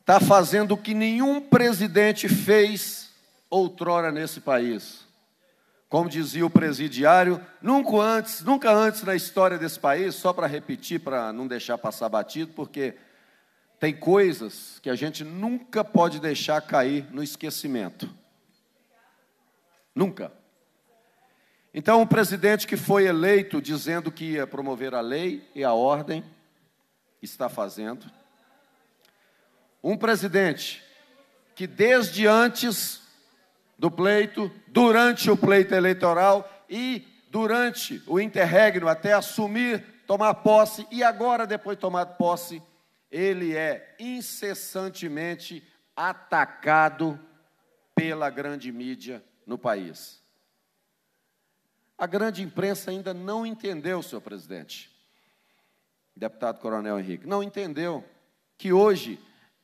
Está fazendo o que nenhum presidente fez outrora nesse país. Como dizia o presidiário, nunca antes, nunca antes na história desse país, só para repetir, para não deixar passar batido, porque tem coisas que a gente nunca pode deixar cair no esquecimento. Nunca. Então, um presidente que foi eleito dizendo que ia promover a lei e a ordem, está fazendo. Um presidente que, desde antes do pleito, durante o pleito eleitoral e durante o interregno até assumir, tomar posse, e agora, depois de tomar posse, ele é incessantemente atacado pela grande mídia no país. A grande imprensa ainda não entendeu, senhor presidente, deputado Coronel Henrique, não entendeu que hoje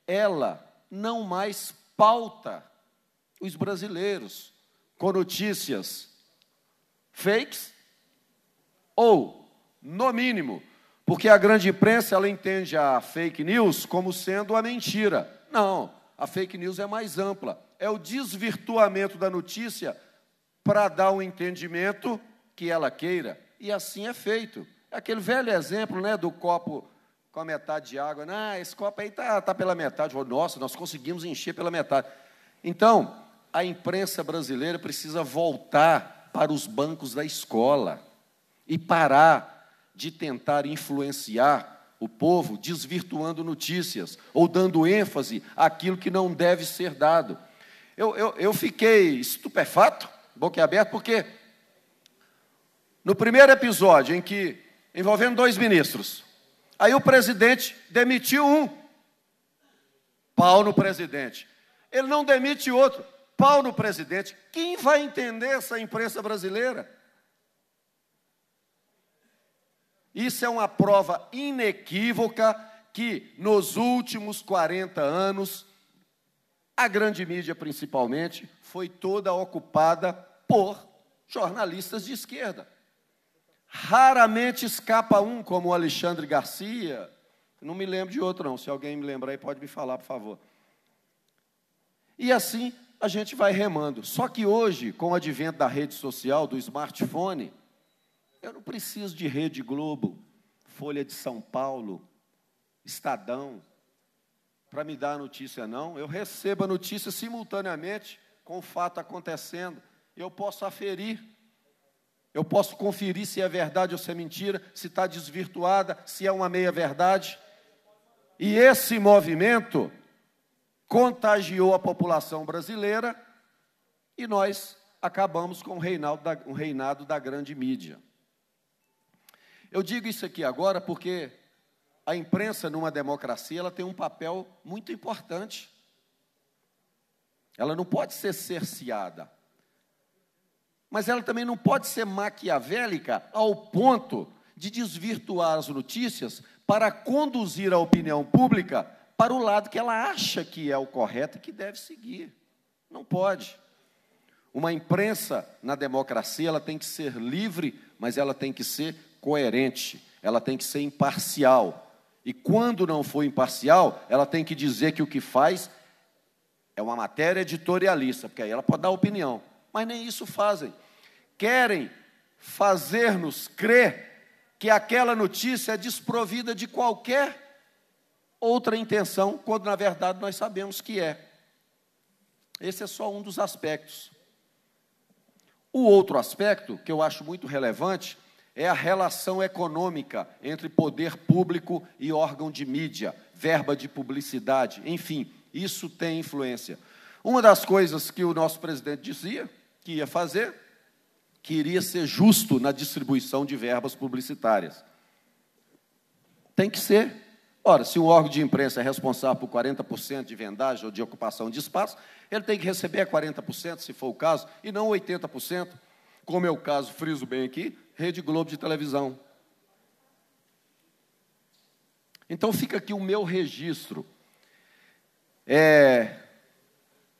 ela não mais pauta os brasileiros com notícias fakes ou, no mínimo, porque a grande imprensa ela entende a fake news como sendo a mentira. Não, a fake news é mais ampla. É o desvirtuamento da notícia para dar um entendimento que ela queira. E assim é feito. É aquele velho exemplo, né, do copo com a metade de água. Ah, esse copo aí está tá pela metade. Nossa, nós conseguimos encher pela metade. Então, a imprensa brasileira precisa voltar para os bancos da escola e parar de tentar influenciar o povo desvirtuando notícias ou dando ênfase àquilo que não deve ser dado. Eu, eu, eu fiquei estupefato, boquiaberto, porque no primeiro episódio, em que envolvendo dois ministros, aí o presidente demitiu um, pau no presidente. Ele não demite outro. Pau no presidente. Quem vai entender essa imprensa brasileira? Isso é uma prova inequívoca que, nos últimos quarenta anos, a grande mídia, principalmente, foi toda ocupada por jornalistas de esquerda. Raramente escapa um, como o Alexandre Garcia. Não me lembro de outro, não. Se alguém me lembrar, pode me falar, por favor. E assim a gente vai remando. Só que hoje, com o advento da rede social, do smartphone, eu não preciso de Rede Globo, Folha de São Paulo, Estadão, para me dar a notícia, não. Eu recebo a notícia simultaneamente com o fato acontecendo. Eu posso aferir, eu posso conferir se é verdade ou se é mentira, se está desvirtuada, se é uma meia-verdade. E esse movimento contagiou a população brasileira e nós acabamos com o reinado da, o reinado da grande mídia. Eu digo isso aqui agora porque a imprensa, numa democracia, ela tem um papel muito importante. Ela não pode ser cerceada. mas ela também não pode ser maquiavélica ao ponto de desvirtuar as notícias para conduzir a opinião pública para o lado que ela acha que é o correto e que deve seguir. Não pode. Uma imprensa, na democracia, ela tem que ser livre, mas ela tem que ser coerente, ela tem que ser imparcial. E, quando não for imparcial, ela tem que dizer que o que faz é uma matéria editorialista, porque aí ela pode dar opinião. Mas nem isso fazem. Querem fazer-nos crer que aquela notícia é desprovida de qualquer outra intenção, quando, na verdade, nós sabemos que é. Esse é só um dos aspectos. O outro aspecto, que eu acho muito relevante, é a relação econômica entre poder público e órgão de mídia, verba de publicidade, enfim, isso tem influência. Uma das coisas que o nosso presidente dizia que ia fazer, que iria ser justo na distribuição de verbas publicitárias. Tem que ser. Ora, se um órgão de imprensa é responsável por quarenta por cento de vendagem ou de ocupação de espaço, ele tem que receber quarenta por cento, se for o caso, e não oitenta por cento, como é o caso, friso bem aqui, Rede Globo de televisão. Então, fica aqui o meu registro, é,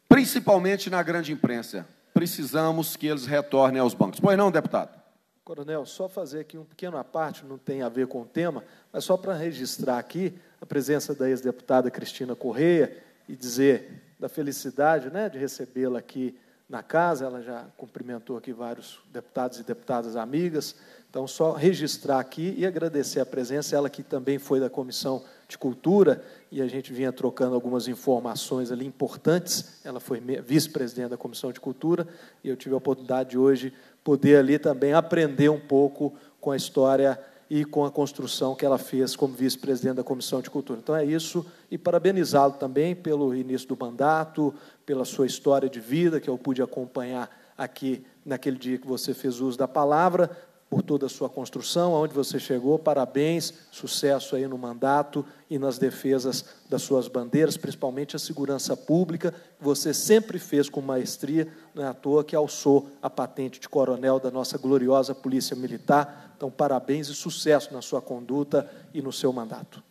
principalmente na grande imprensa. Precisamos que eles retornem aos bancos. Pois não, deputado? Coronel, só fazer aqui um pequeno à parte, não tem a ver com o tema, mas só para registrar aqui a presença da ex-deputada Cristina Correia e dizer da felicidade, né, de recebê-la aqui na casa. Ela já cumprimentou aqui vários deputados e deputadas amigas. Então, só registrar aqui e agradecer a presença. Ela que também foi da Comissão de Cultura e a gente vinha trocando algumas informações ali importantes. Ela foi vice-presidente da Comissão de Cultura e eu tive a oportunidade de hoje poder ali também aprender um pouco com a história e com a construção que ela fez como vice-presidente da Comissão de Cultura. Então, é isso, e parabenizá-lo também pelo início do mandato, pela sua história de vida, que eu pude acompanhar aqui naquele dia que você fez uso da palavra, por toda a sua construção, aonde você chegou, parabéns, sucesso aí no mandato e nas defesas das suas bandeiras, principalmente a segurança pública, que você sempre fez com maestria, não é à toa que alçou a patente de coronel da nossa gloriosa Polícia Militar. Então, parabéns e sucesso na sua conduta e no seu mandato.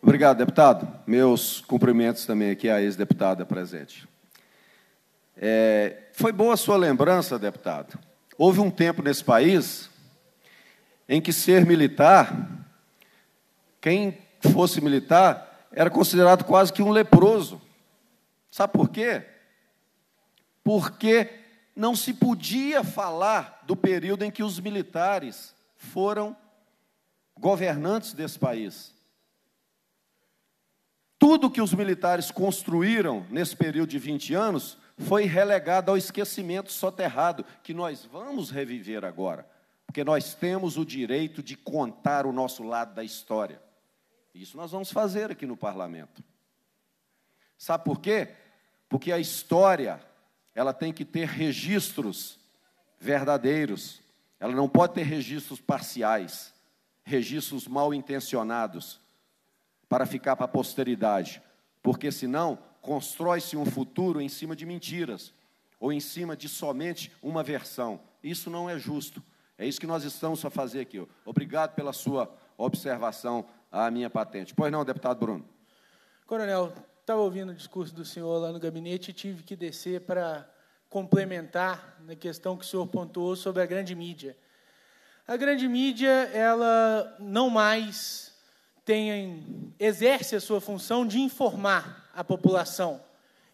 Obrigado, deputado. Meus cumprimentos também aqui à ex-deputada presente. É, foi boa a sua lembrança, deputado. Houve um tempo nesse país em que ser militar, quem fosse militar, era considerado quase que um leproso. Sabe por quê? Porque não se podia falar do período em que os militares foram governantes desse país. Tudo que os militares construíram nesse período de vinte anos foi relegado ao esquecimento soterrado, que nós vamos reviver agora, porque nós temos o direito de contar o nosso lado da história. Isso nós vamos fazer aqui no parlamento. Sabe por quê? Porque a história, ela tem que ter registros verdadeiros, ela não pode ter registros parciais, registros mal intencionados, para ficar para a posteridade, porque, senão, constrói-se um futuro em cima de mentiras ou em cima de somente uma versão. Isso não é justo. É isso que nós estamos a fazer aqui. Obrigado pela sua observação à minha patente. Pois não, deputado Bruno. Coronel, estava ouvindo o discurso do senhor lá no gabinete e tive que descer para complementar na questão que o senhor pontuou sobre a grande mídia. A grande mídia, ela não mais tem, exerce a sua função de informar a população.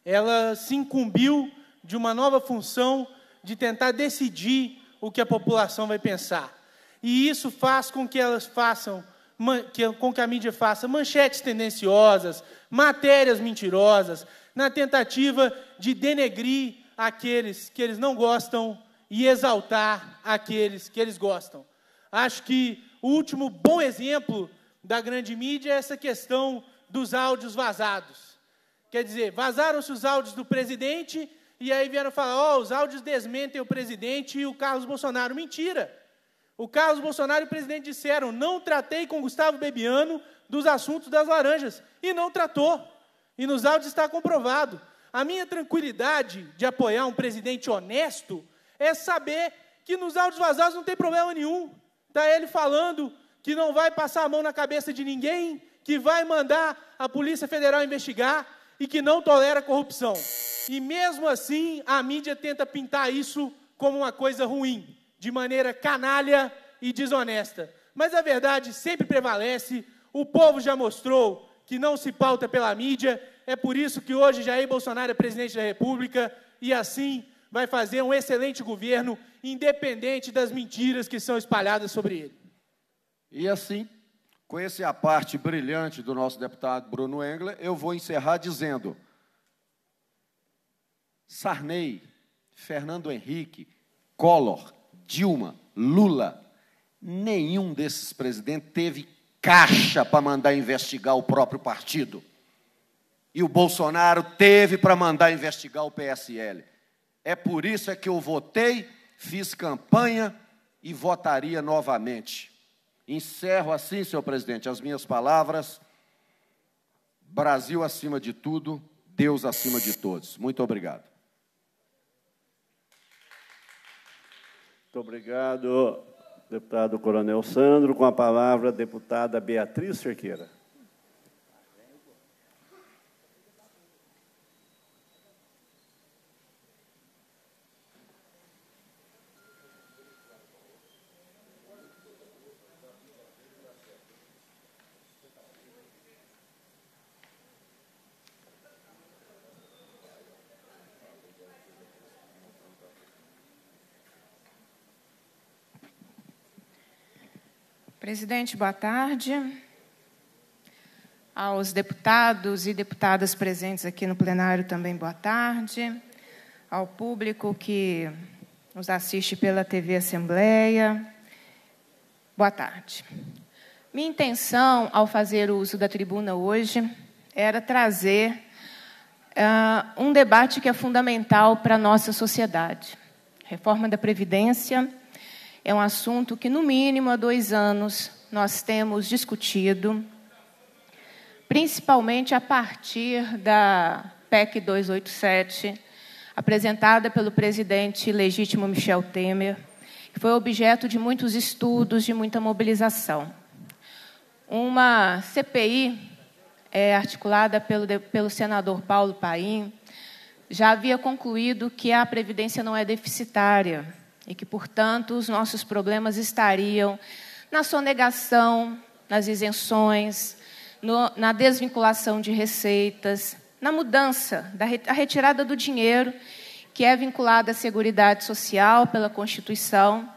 Ela se incumbiu de uma nova função de tentar decidir o que a população vai pensar. E isso faz com que elas façam, com que a mídia faça manchetes tendenciosas, matérias mentirosas, na tentativa de denegrir aqueles que eles não gostam e exaltar aqueles que eles gostam. Acho que o último bom exemplo da grande mídia é essa questão dos áudios vazados. Quer dizer, vazaram-se os áudios do presidente e aí vieram falar, ó, os áudios desmentem o presidente e o Carlos Bolsonaro. Mentira! O Carlos Bolsonaro e o presidente disseram, não tratei com Gustavo Bebiano dos assuntos das laranjas. E não tratou. E nos áudios está comprovado. A minha tranquilidade de apoiar um presidente honesto é saber que nos áudios vazados não tem problema nenhum. Está ele falando que não vai passar a mão na cabeça de ninguém, que vai mandar a Polícia Federal investigar e que não tolera corrupção. E mesmo assim, a mídia tenta pintar isso como uma coisa ruim, de maneira canalha e desonesta. Mas a verdade sempre prevalece, o povo já mostrou que não se pauta pela mídia, é por isso que hoje Jair Bolsonaro é presidente da República e assim vai fazer um excelente governo, independente das mentiras que são espalhadas sobre ele. E assim, com essa parte brilhante do nosso deputado Bruno Engler, eu vou encerrar dizendo: Sarney, Fernando Henrique, Collor, Dilma, Lula, nenhum desses presidentes teve caixa para mandar investigar o próprio partido. E o Bolsonaro teve para mandar investigar o P S L. É por isso é que eu votei, fiz campanha e votaria novamente. Encerro assim, senhor presidente, as minhas palavras. Brasil acima de tudo, Deus acima de todos. Muito obrigado. Muito obrigado, deputado Coronel Sandro. Com a palavra, a deputada Beatriz Cerqueira. Presidente, boa tarde. Aos deputados e deputadas presentes aqui no plenário também, boa tarde. Ao público que nos assiste pela T V Assembleia, boa tarde. Minha intenção, ao fazer uso da tribuna hoje, era trazer uh, um debate que é fundamental para a nossa sociedade. Reforma da Previdência é um assunto que, no mínimo, há dois anos nós temos discutido, principalmente a partir da P E C duzentos e oitenta e sete, apresentada pelo presidente legítimo Michel Temer, que foi objeto de muitos estudos, de muita mobilização. Uma C P I é, articulada pelo, pelo senador Paulo Paim já havia concluído que a Previdência não é deficitária, e que, portanto, os nossos problemas estariam na sonegação, nas isenções, no, na desvinculação de receitas, na mudança, da re, a retirada do dinheiro, que é vinculado à Seguridade Social pela Constituição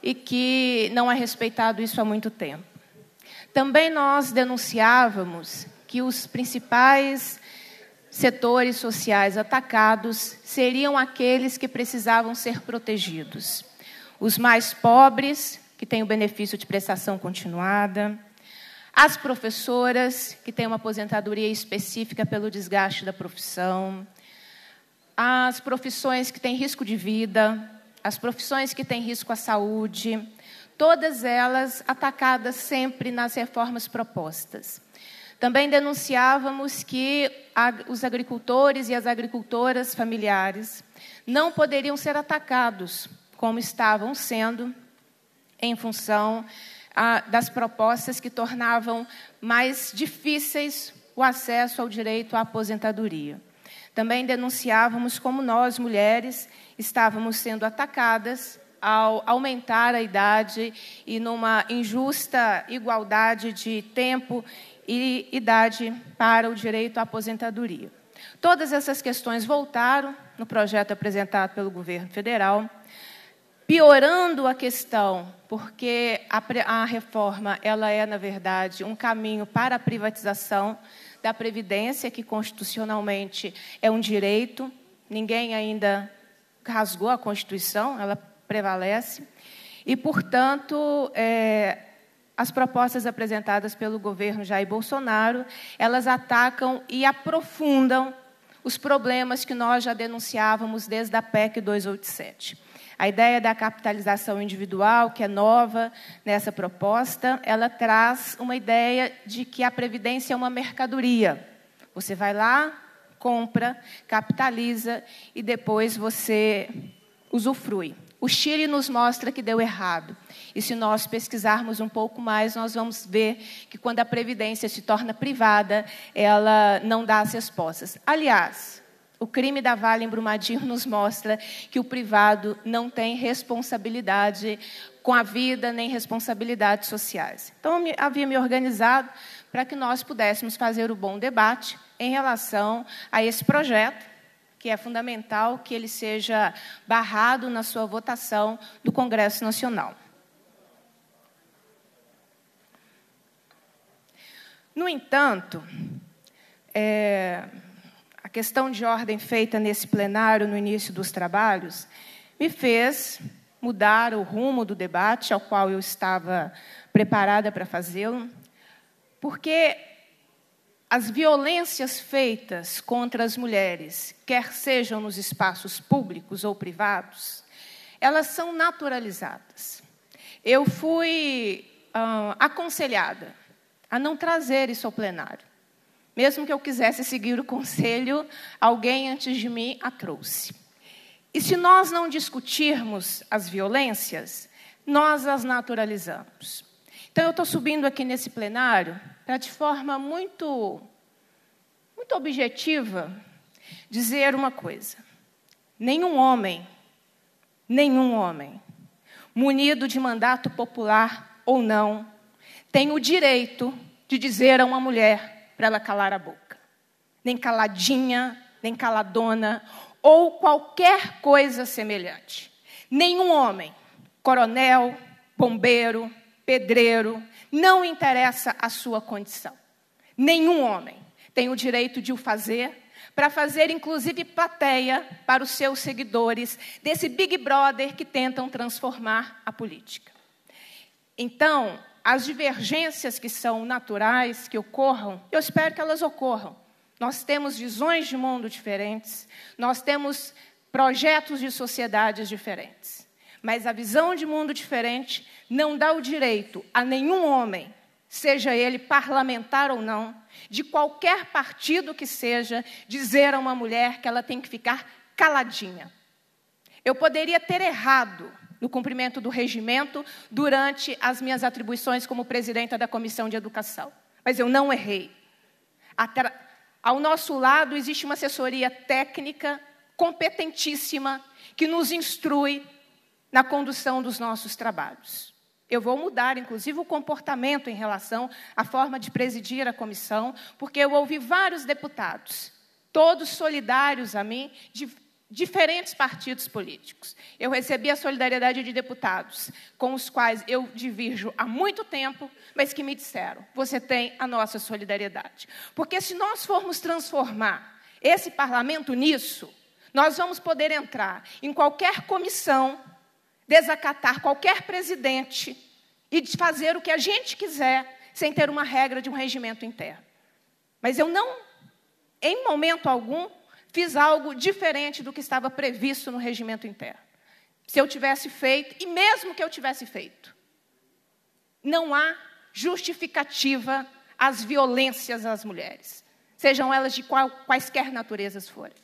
e que não é respeitado isso há muito tempo. Também nós denunciávamos que os principais setores sociais atacados seriam aqueles que precisavam ser protegidos. Os mais pobres, que têm o benefício de prestação continuada, as professoras, que têm uma aposentadoria específica pelo desgaste da profissão, as profissões que têm risco de vida, as profissões que têm risco à saúde, todas elas atacadas sempre nas reformas propostas. Também denunciávamos que os agricultores e as agricultoras familiares não poderiam ser atacados, como estavam sendo, em função ah, das propostas que tornavam mais difíceis o acesso ao direito à aposentadoria. Também denunciávamos como nós, mulheres, estávamos sendo atacadas ao aumentar a idade e numa injusta igualdade de tempo e idade para o direito à aposentadoria. Todas essas questões voltaram no projeto apresentado pelo governo federal, piorando a questão, porque a, a reforma ela é, na verdade, um caminho para a privatização da Previdência, que constitucionalmente é um direito, ninguém ainda rasgou a Constituição, ela prevalece, e, portanto, é, as propostas apresentadas pelo governo Jair Bolsonaro, elas atacam e aprofundam os problemas que nós já denunciávamos desde a P E C duzentos e oitenta e sete. A ideia da capitalização individual, que é nova nessa proposta, ela traz uma ideia de que a Previdência é uma mercadoria. Você vai lá, compra, capitaliza e depois você usufrui. O Chile nos mostra que deu errado. E se nós pesquisarmos um pouco mais, nós vamos ver que quando a previdência se torna privada, ela não dá as respostas. Aliás, o crime da Vale em Brumadinho nos mostra que o privado não tem responsabilidade com a vida, nem responsabilidades sociais. Então, eu havia me organizado para que nós pudéssemos fazer o bom debate em relação a esse projeto, que é fundamental que ele seja barrado na sua votação do Congresso Nacional. No entanto, é, a questão de ordem feita nesse plenário, no início dos trabalhos, me fez mudar o rumo do debate, ao qual eu estava preparada para fazê-lo, porque as violências feitas contra as mulheres, quer sejam nos espaços públicos ou privados, elas são naturalizadas. Eu fui ah, aconselhada a não trazer isso ao plenário. Mesmo que eu quisesse seguir o conselho, alguém antes de mim a trouxe. E se nós não discutirmos as violências, nós as naturalizamos. Então, eu estou subindo aqui nesse plenário para, de forma muito, muito objetiva, dizer uma coisa. Nenhum homem, nenhum homem, munido de mandato popular ou não, tem o direito de dizer a uma mulher para ela calar a boca. Nem caladinha, nem caladona, ou qualquer coisa semelhante. Nenhum homem, coronel, bombeiro, pedreiro, não interessa a sua condição. Nenhum homem tem o direito de o fazer, para fazer, inclusive, plateia para os seus seguidores desse Big Brother que tentam transformar a política. Então, as divergências que são naturais, que ocorram, eu espero que elas ocorram. Nós temos visões de mundo diferentes, nós temos projetos de sociedades diferentes. Mas a visão de mundo diferente não dá o direito a nenhum homem, seja ele parlamentar ou não, de qualquer partido que seja, dizer a uma mulher que ela tem que ficar caladinha. Eu poderia ter errado no cumprimento do regimento durante as minhas atribuições como presidenta da Comissão de Educação, mas eu não errei. Até ao nosso lado existe uma assessoria técnica competentíssima que nos instrui na condução dos nossos trabalhos. Eu vou mudar, inclusive, o comportamento em relação à forma de presidir a comissão, porque eu ouvi vários deputados, todos solidários a mim, de diferentes partidos políticos. Eu recebi a solidariedade de deputados, com os quais eu divirjo há muito tempo, mas que me disseram, você tem a nossa solidariedade. Porque se nós formos transformar esse parlamento nisso, nós vamos poder entrar em qualquer comissão, desacatar qualquer presidente e fazer o que a gente quiser sem ter uma regra de um regimento interno. Mas eu não, em momento algum, fiz algo diferente do que estava previsto no regimento interno. Se eu tivesse feito, e mesmo que eu tivesse feito, não há justificativa às violências às mulheres, sejam elas de qual, quaisquer naturezas forem.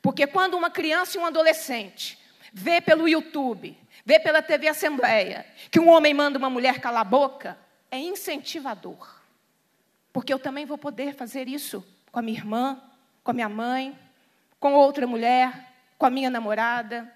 Porque quando uma criança e um adolescente vê pelo YouTube, vê pela T V Assembleia, que um homem manda uma mulher calar a boca, é incentivador. Porque eu também vou poder fazer isso com a minha irmã, com a minha mãe, com outra mulher, com a minha namorada.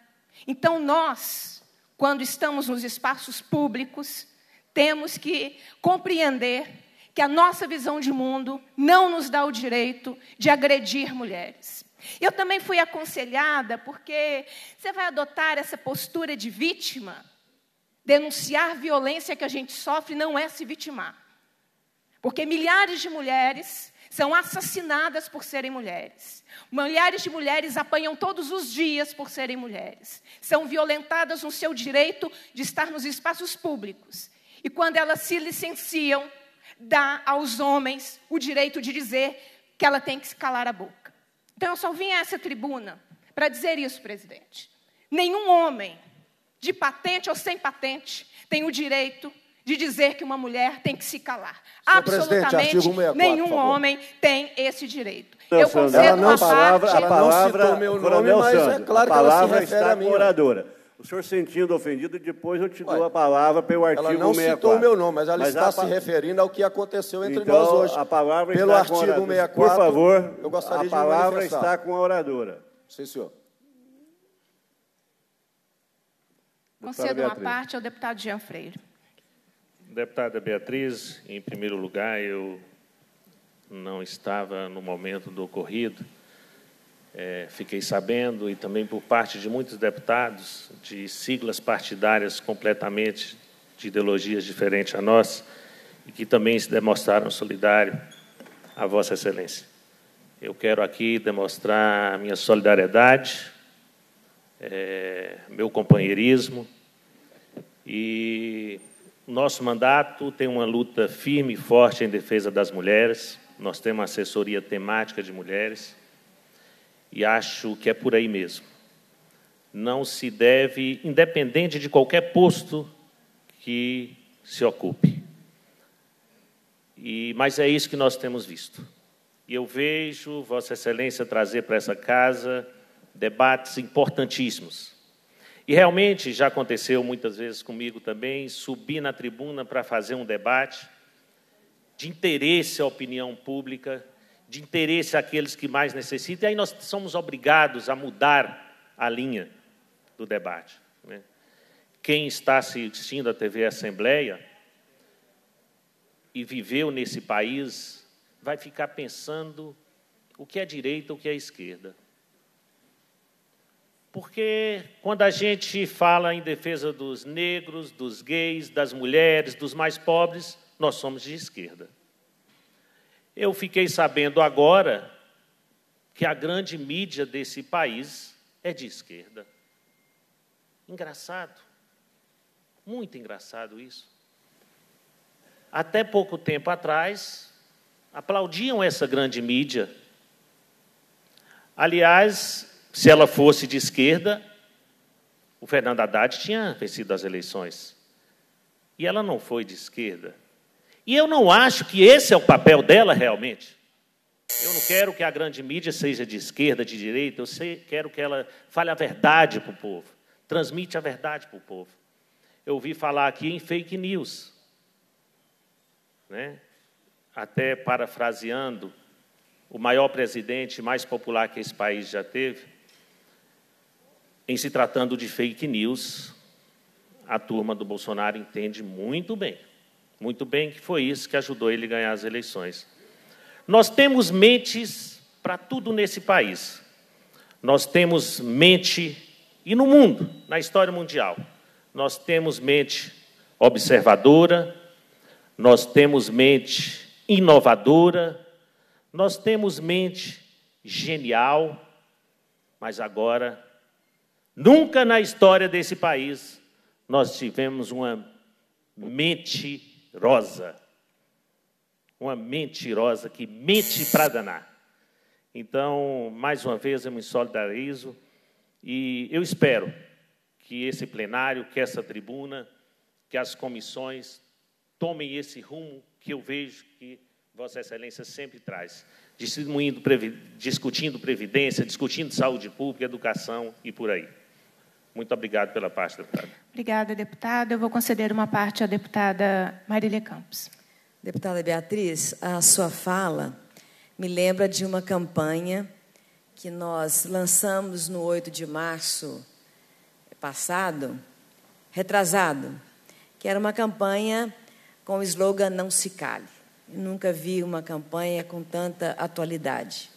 Então, nós, quando estamos nos espaços públicos, temos que compreender que a nossa visão de mundo não nos dá o direito de agredir mulheres. Eu também fui aconselhada, porque você vai adotar essa postura de vítima? Denunciar violência que a gente sofre não é se vitimar. Porque milhares de mulheres são assassinadas por serem mulheres. Milhares de mulheres apanham todos os dias por serem mulheres. São violentadas no seu direito de estar nos espaços públicos. E quando elas se licenciam, dá aos homens o direito de dizer que ela tem que se calar a boca. Então, eu só vim a essa tribuna para dizer isso, presidente. Nenhum homem, de patente ou sem patente, tem o direito de dizer que uma mulher tem que se calar. Senhor absolutamente sessenta e quatro, nenhum homem tem esse direito. Não, eu concedo uma palavra, parte... Ela não citou meu nome, mas Sandro, é claro que ela se refere a mim. Oradora. O senhor sentindo ofendido, depois eu te dou Olha, a palavra pelo artigo sessenta e quatro. Ela não sessenta e quatro. Citou o meu nome, mas ela mas está a... se referindo ao que aconteceu entre então, nós hoje. A palavra pelo está artigo com a... sessenta e quatro, por favor, eu gostaria a palavra de está com a oradora. Sim, senhor. Concedo uma parte ao deputado Jean Freire. Deputada Beatriz, em primeiro lugar, eu não estava no momento do ocorrido. É, fiquei sabendo, e também por parte de muitos deputados, de siglas partidárias completamente de ideologias diferentes a nós, e que também se demonstraram solidários a Vossa Excelência. Eu quero aqui demonstrar a minha solidariedade, é, meu companheirismo, e nosso mandato tem uma luta firme e forte em defesa das mulheres, nós temos uma assessoria temática de mulheres, e acho que é por aí mesmo. Não se deve, independente de qualquer posto que se ocupe. E, mas é isso que nós temos visto. E eu vejo Vossa Excelência trazer para essa casa debates importantíssimos. E, realmente, já aconteceu muitas vezes comigo também, subir na tribuna para fazer um debate de interesse à opinião pública, de interesse àqueles que mais necessitam, e aí nós somos obrigados a mudar a linha do debate, né? Quem está assistindo à T V Assembleia e viveu nesse país vai ficar pensando o que é direita, o que é esquerda. Porque, quando a gente fala em defesa dos negros, dos gays, das mulheres, dos mais pobres, nós somos de esquerda. Eu fiquei sabendo agora que a grande mídia desse país é de esquerda. Engraçado, muito engraçado isso. Até pouco tempo atrás, aplaudiam essa grande mídia. Aliás, se ela fosse de esquerda, o Fernando Haddad tinha vencido as eleições. E ela não foi de esquerda. E eu não acho que esse é o papel dela realmente. Eu não quero que a grande mídia seja de esquerda, de direita, eu sei, quero que ela fale a verdade para o povo, transmite a verdade para o povo. Eu ouvi falar aqui em fake news, né? Até parafraseando o maior presidente mais popular que esse país já teve, em se tratando de fake news, a turma do Bolsonaro entende muito bem. Muito bem, que foi isso que ajudou ele a ganhar as eleições. Nós temos mentes para tudo nesse país. Nós temos mente, e no mundo, na história mundial, nós temos mente observadora, nós temos mente inovadora, nós temos mente genial, mas agora, nunca na história desse país, nós tivemos uma mente mentirosa, uma mentirosa que mente para danar. Então, mais uma vez, eu me solidarizo e eu espero que esse plenário, que essa tribuna, que as comissões tomem esse rumo que eu vejo que Vossa Excelência sempre traz, discutindo previdência, discutindo saúde pública, educação e por aí. Muito obrigado pela parte, deputada. Obrigada, deputada. Eu vou conceder uma parte à deputada Marila Campos. Deputada Beatriz, a sua fala me lembra de uma campanha que nós lançamos no oito de março passado, retrasado, que era uma campanha com o slogan Não se cale. Eu nunca vi uma campanha com tanta atualidade,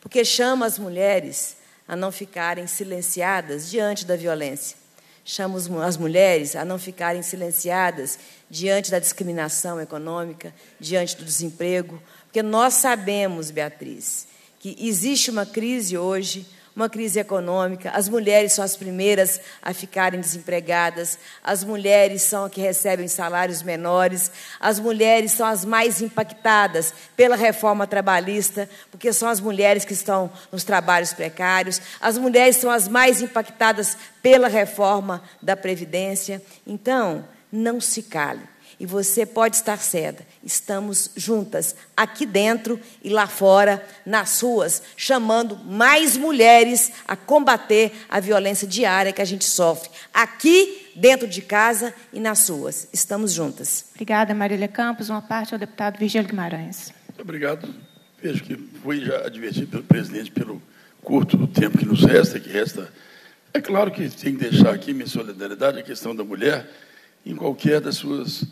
porque chama as mulheres a não ficarem silenciadas diante da violência. Chamamos as mulheres a não ficarem silenciadas diante da discriminação econômica, diante do desemprego, porque nós sabemos, Beatriz, que existe uma crise hoje, uma crise econômica, as mulheres são as primeiras a ficarem desempregadas, as mulheres são as que recebem salários menores, as mulheres são as mais impactadas pela reforma trabalhista, porque são as mulheres que estão nos trabalhos precários, as mulheres são as mais impactadas pela reforma da Previdência. Então, não se cale. E você pode estar certa, estamos juntas, aqui dentro e lá fora, nas ruas, chamando mais mulheres a combater a violência diária que a gente sofre, aqui, dentro de casa e nas ruas. Estamos juntas. Obrigada, Marila Campos. Uma parte ao deputado Virgílio Guimarães. Muito obrigado. Vejo que fui já advertido pelo presidente pelo curto do tempo que nos resta, que resta... É claro que tem que deixar aqui minha solidariedade à questão da mulher em qualquer das suas...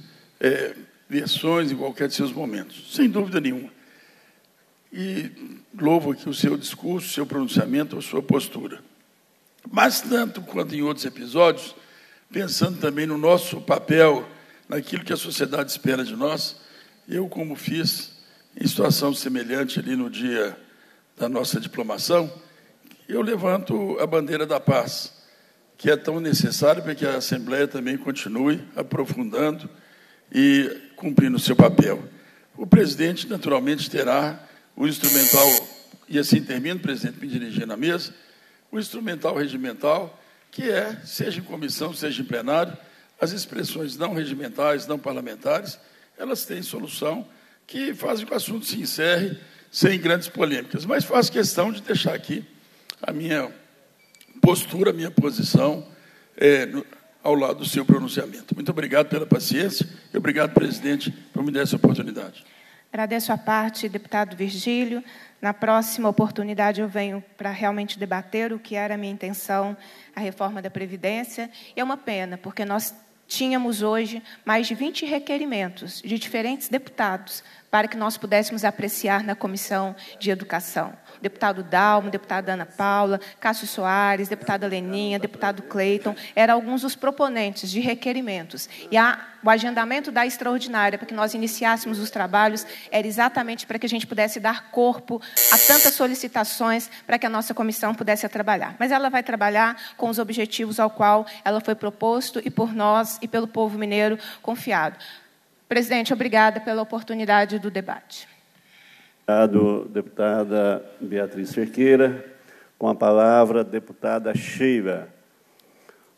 É, versões em qualquer de seus momentos, sem dúvida nenhuma. E louvo aqui o seu discurso, o seu pronunciamento, a sua postura. Mas, tanto quanto em outros episódios, pensando também no nosso papel, naquilo que a sociedade espera de nós, eu, como fiz em situação semelhante ali no dia da nossa diplomação, eu levanto a bandeira da paz, que é tão necessária para que a Assembleia também continue aprofundando e cumprindo o seu papel. O presidente, naturalmente, terá o instrumental, e assim termino, presidente, me dirigindo à mesa, o instrumental regimental, que é, seja em comissão, seja em plenário, as expressões não regimentais, não parlamentares, elas têm solução que fazem que o assunto se encerre sem grandes polêmicas. Mas faço questão de deixar aqui a minha postura, a minha posição, é, no, ao lado do seu pronunciamento. Muito obrigado pela paciência e obrigado, presidente, por me dar essa oportunidade. Agradeço a parte, deputado Virgílio. Na próxima oportunidade eu venho para realmente debater o que era a minha intenção, a reforma da Previdência. E é uma pena, porque nós tínhamos hoje mais de vinte requerimentos de diferentes deputados para que nós pudéssemos apreciar na Comissão de Educação. Deputado Dalmo, deputada Ana Paula, Cássio Soares, deputada Leninha, deputado Cleiton, eram alguns dos proponentes de requerimentos. E a, o agendamento da extraordinária, para que nós iniciássemos os trabalhos, era exatamente para que a gente pudesse dar corpo a tantas solicitações para que a nossa comissão pudesse trabalhar. Mas ela vai trabalhar com os objetivos ao qual ela foi proposto e por nós e pelo povo mineiro confiado. Presidente, obrigada pela oportunidade do debate. Obrigado, deputada Beatriz Cerqueira. Com a palavra, deputada Sheila.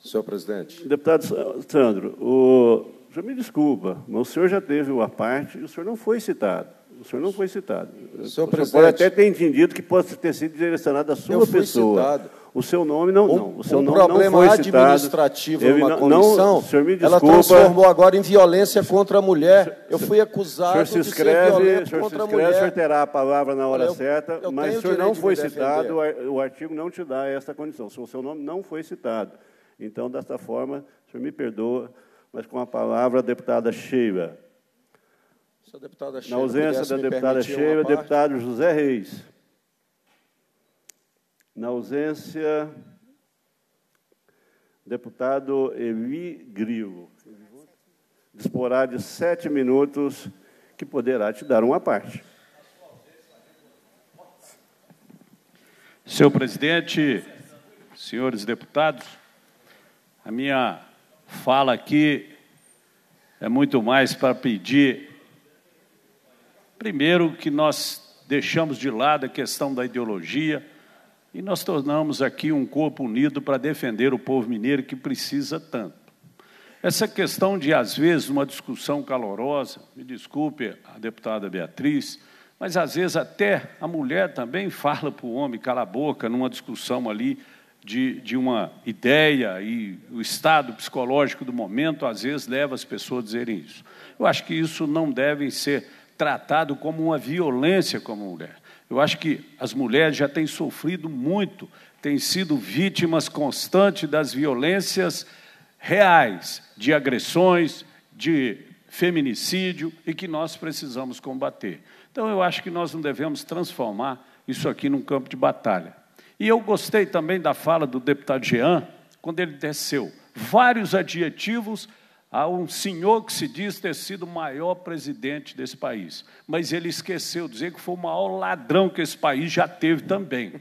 Senhor presidente. Deputado Sandro, o, já me desculpa, mas o senhor já teve uma parte e o senhor não foi citado. O senhor não foi citado. Senhor o senhor presidente, pode até ter entendido que pode ter sido direcionado à sua pessoa. Citado. O seu nome não, um, não. O seu um nome problema não foi administrativo citado. Numa não, comissão, não, me ela transformou agora em violência contra a mulher. Senhor, eu fui acusado se escreve, de ser violento contra se escreve, a mulher. O senhor terá a palavra na hora eu, certa, eu mas o senhor não foi citado, o artigo não te dá essa condição. O seu nome não foi citado. Então, desta forma, o senhor me perdoa, mas com a palavra, a deputada Sheila. Deputada Sheila na ausência da deputada Sheila, deputado José Reis. Na ausência, deputado Eli Grilo, disporá de sete minutos, que poderá te dar uma parte. Senhor presidente, senhores deputados, a minha fala aqui é muito mais para pedir, primeiro, que nós deixamos de lado a questão da ideologia, e nós tornamos aqui um corpo unido para defender o povo mineiro que precisa tanto. Essa questão de, às vezes, uma discussão calorosa, me desculpe a deputada Beatriz, mas, às vezes, até a mulher também fala para o homem, cala a boca, numa discussão ali de, de uma ideia e o estado psicológico do momento, às vezes, leva as pessoas a dizerem isso. Eu acho que isso não deve ser tratado como uma violência como mulher. Eu acho que as mulheres já têm sofrido muito, têm sido vítimas constantes das violências reais, de agressões, de feminicídio, e que nós precisamos combater. Então, eu acho que nós não devemos transformar isso aqui num campo de batalha. E eu gostei também da fala do deputado Jean, quando ele desceu vários adjetivos a um senhor que se diz ter sido o maior presidente desse país, mas ele esqueceu de dizer que foi o maior ladrão que esse país já teve também.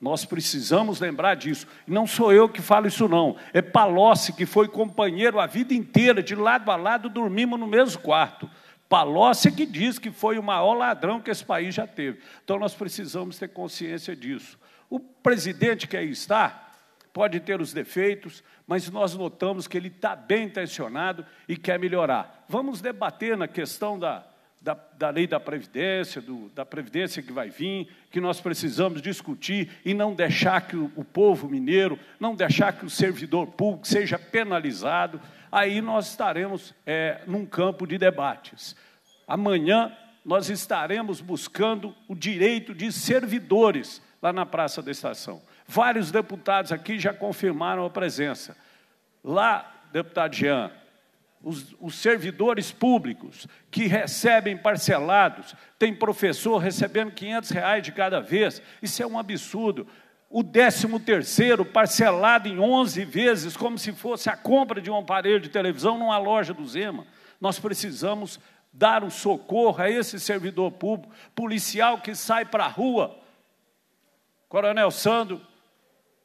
Nós precisamos lembrar disso. E não sou eu que falo isso, não. É Palocci, que foi companheiro a vida inteira, de lado a lado, dormimos no mesmo quarto. Palocci que diz que foi o maior ladrão que esse país já teve. Então, nós precisamos ter consciência disso. O presidente que aí está pode ter os defeitos, mas nós notamos que ele está bem intencionado e quer melhorar. Vamos debater na questão da, da, da lei da Previdência, do, da Previdência que vai vir, que nós precisamos discutir e não deixar que o, o povo mineiro, não deixar que o servidor público seja penalizado. Aí nós estaremos é, num campo de debates. Amanhã nós estaremos buscando o direito de servidores lá na Praça da Estação. Vários deputados aqui já confirmaram a presença. Lá, deputado Jean, os, os servidores públicos que recebem parcelados, tem professor recebendo quinhentos reais de cada vez, isso é um absurdo. O décimo terceiro parcelado em onze vezes, como se fosse a compra de um aparelho de televisão numa loja do Zema. Nós precisamos dar um socorro a esse servidor público, policial que sai para a rua, Coronel Sandro,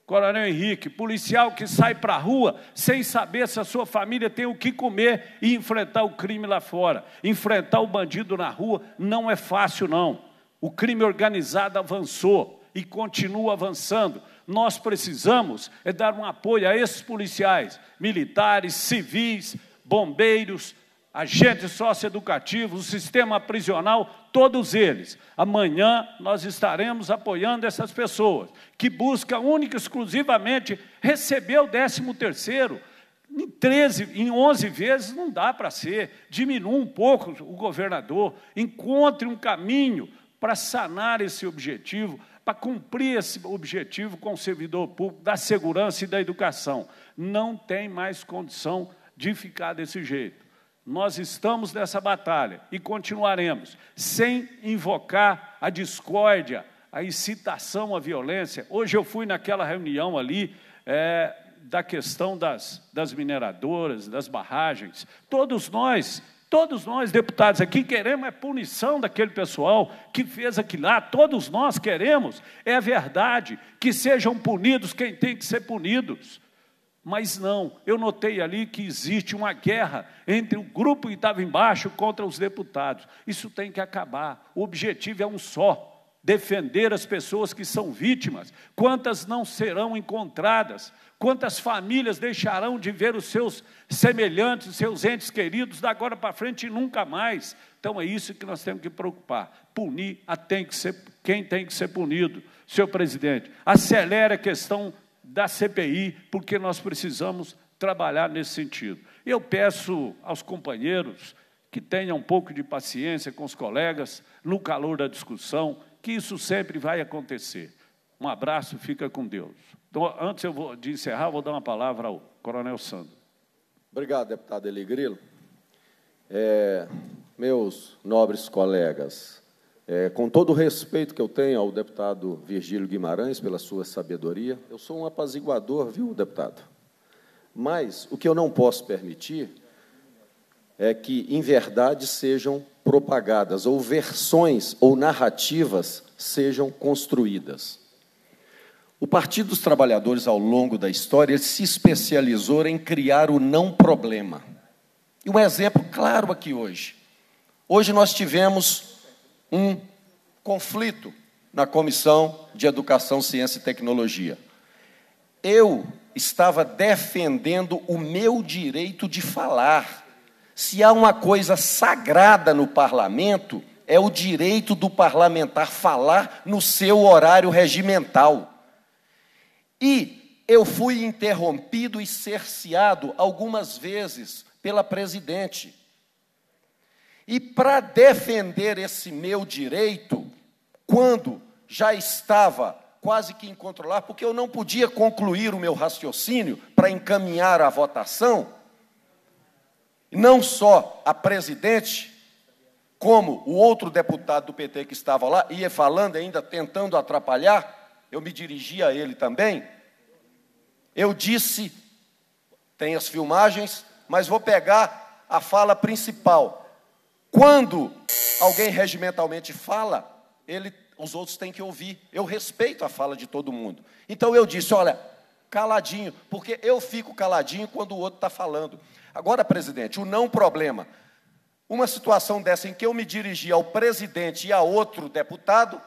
Coronel Henrique, policial que sai para a rua sem saber se a sua família tem o que comer e enfrentar o crime lá fora. Enfrentar o bandido na rua não é fácil, não. O crime organizado avançou e continua avançando. Nós precisamos é dar um apoio a esses policiais, militares, civis, bombeiros, agentes socioeducativos, o sistema prisional, todos eles. Amanhã nós estaremos apoiando essas pessoas que buscam única e exclusivamente receber o décimo terceiro. Em treze, em onze vezes não dá para ser. Diminua um pouco o governador, encontre um caminho para sanar esse objetivo, para cumprir esse objetivo com o servidor público da segurança e da educação. Não tem mais condição de ficar desse jeito. Nós estamos nessa batalha e continuaremos, sem invocar a discórdia, a incitação à violência. Hoje eu fui naquela reunião ali é, da questão das, das mineradoras, das barragens. Todos nós, todos nós, deputados aqui, queremos a punição daquele pessoal que fez aquilo lá. Todos nós queremos, é verdade, que sejam punidos quem tem que ser punidos. Mas não, eu notei ali que existe uma guerra entre o grupo que estava embaixo contra os deputados. Isso tem que acabar. O objetivo é um só, defender as pessoas que são vítimas. Quantas não serão encontradas? Quantas famílias deixarão de ver os seus semelhantes, os seus entes queridos, da agora para frente e nunca mais? Então, é isso que nós temos que preocupar. Punir a tem que ser, quem tem que ser punido. Senhor presidente, acelere a questão da C P I, porque nós precisamos trabalhar nesse sentido. Eu peço aos companheiros que tenham um pouco de paciência com os colegas no calor da discussão, que isso sempre vai acontecer. Um abraço, fica com Deus. Então, antes eu vou, de encerrar, vou dar uma palavra ao Coronel Sandro. Obrigado, deputado Heli Grilo. É, meus nobres colegas, É, com todo o respeito que eu tenho ao deputado Virgílio Guimarães, pela sua sabedoria, eu sou um apaziguador, viu, deputado? Mas o que eu não posso permitir é que, em verdade, sejam propagadas, ou versões ou narrativas sejam construídas. O Partido dos Trabalhadores, ao longo da história, ele se especializou em criar o não-problema. E um exemplo claro aqui hoje. Hoje nós tivemos um conflito na Comissão de Educação, Ciência e Tecnologia. Eu estava defendendo o meu direito de falar. Se há uma coisa sagrada no parlamento, é o direito do parlamentar falar no seu horário regimental. E eu fui interrompido e cerceado algumas vezes pela presidente. E para defender esse meu direito, quando já estava quase que incontrolável, porque eu não podia concluir o meu raciocínio para encaminhar a votação, não só a presidente, como o outro deputado do P T que estava lá, ia falando ainda, tentando atrapalhar, eu me dirigi a ele também, eu disse, tem as filmagens, mas vou pegar a fala principal. Quando alguém regimentalmente fala, ele, os outros têm que ouvir. Eu respeito a fala de todo mundo. Então, eu disse, olha, caladinho, porque eu fico caladinho quando o outro está falando. Agora, presidente, o não problema. Uma situação dessa em que eu me dirigi ao presidente e a outro deputado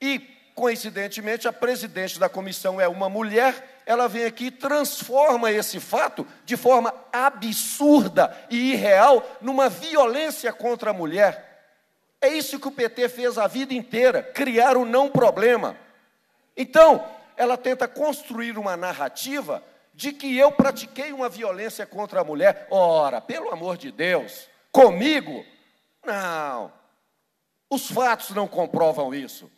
e coincidentemente, a presidente da comissão é uma mulher, ela vem aqui e transforma esse fato de forma absurda e irreal numa violência contra a mulher. É isso que o P T fez a vida inteira, criar o não problema. Então, ela tenta construir uma narrativa de que eu pratiquei uma violência contra a mulher. Ora, pelo amor de Deus, comigo? Não. Os fatos não comprovam isso.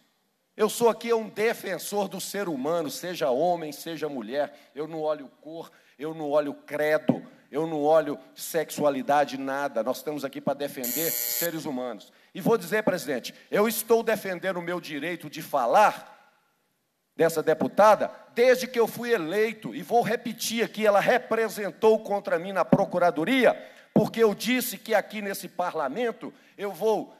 Eu sou aqui um defensor do ser humano, seja homem, seja mulher. Eu não olho cor, eu não olho credo, eu não olho sexualidade, nada. Nós estamos aqui para defender seres humanos. E vou dizer, presidente, eu estou defendendo o meu direito de falar dessa deputada desde que eu fui eleito. E vou repetir aqui, ela representou contra mim na Procuradoria, porque eu disse que aqui nesse parlamento eu vou...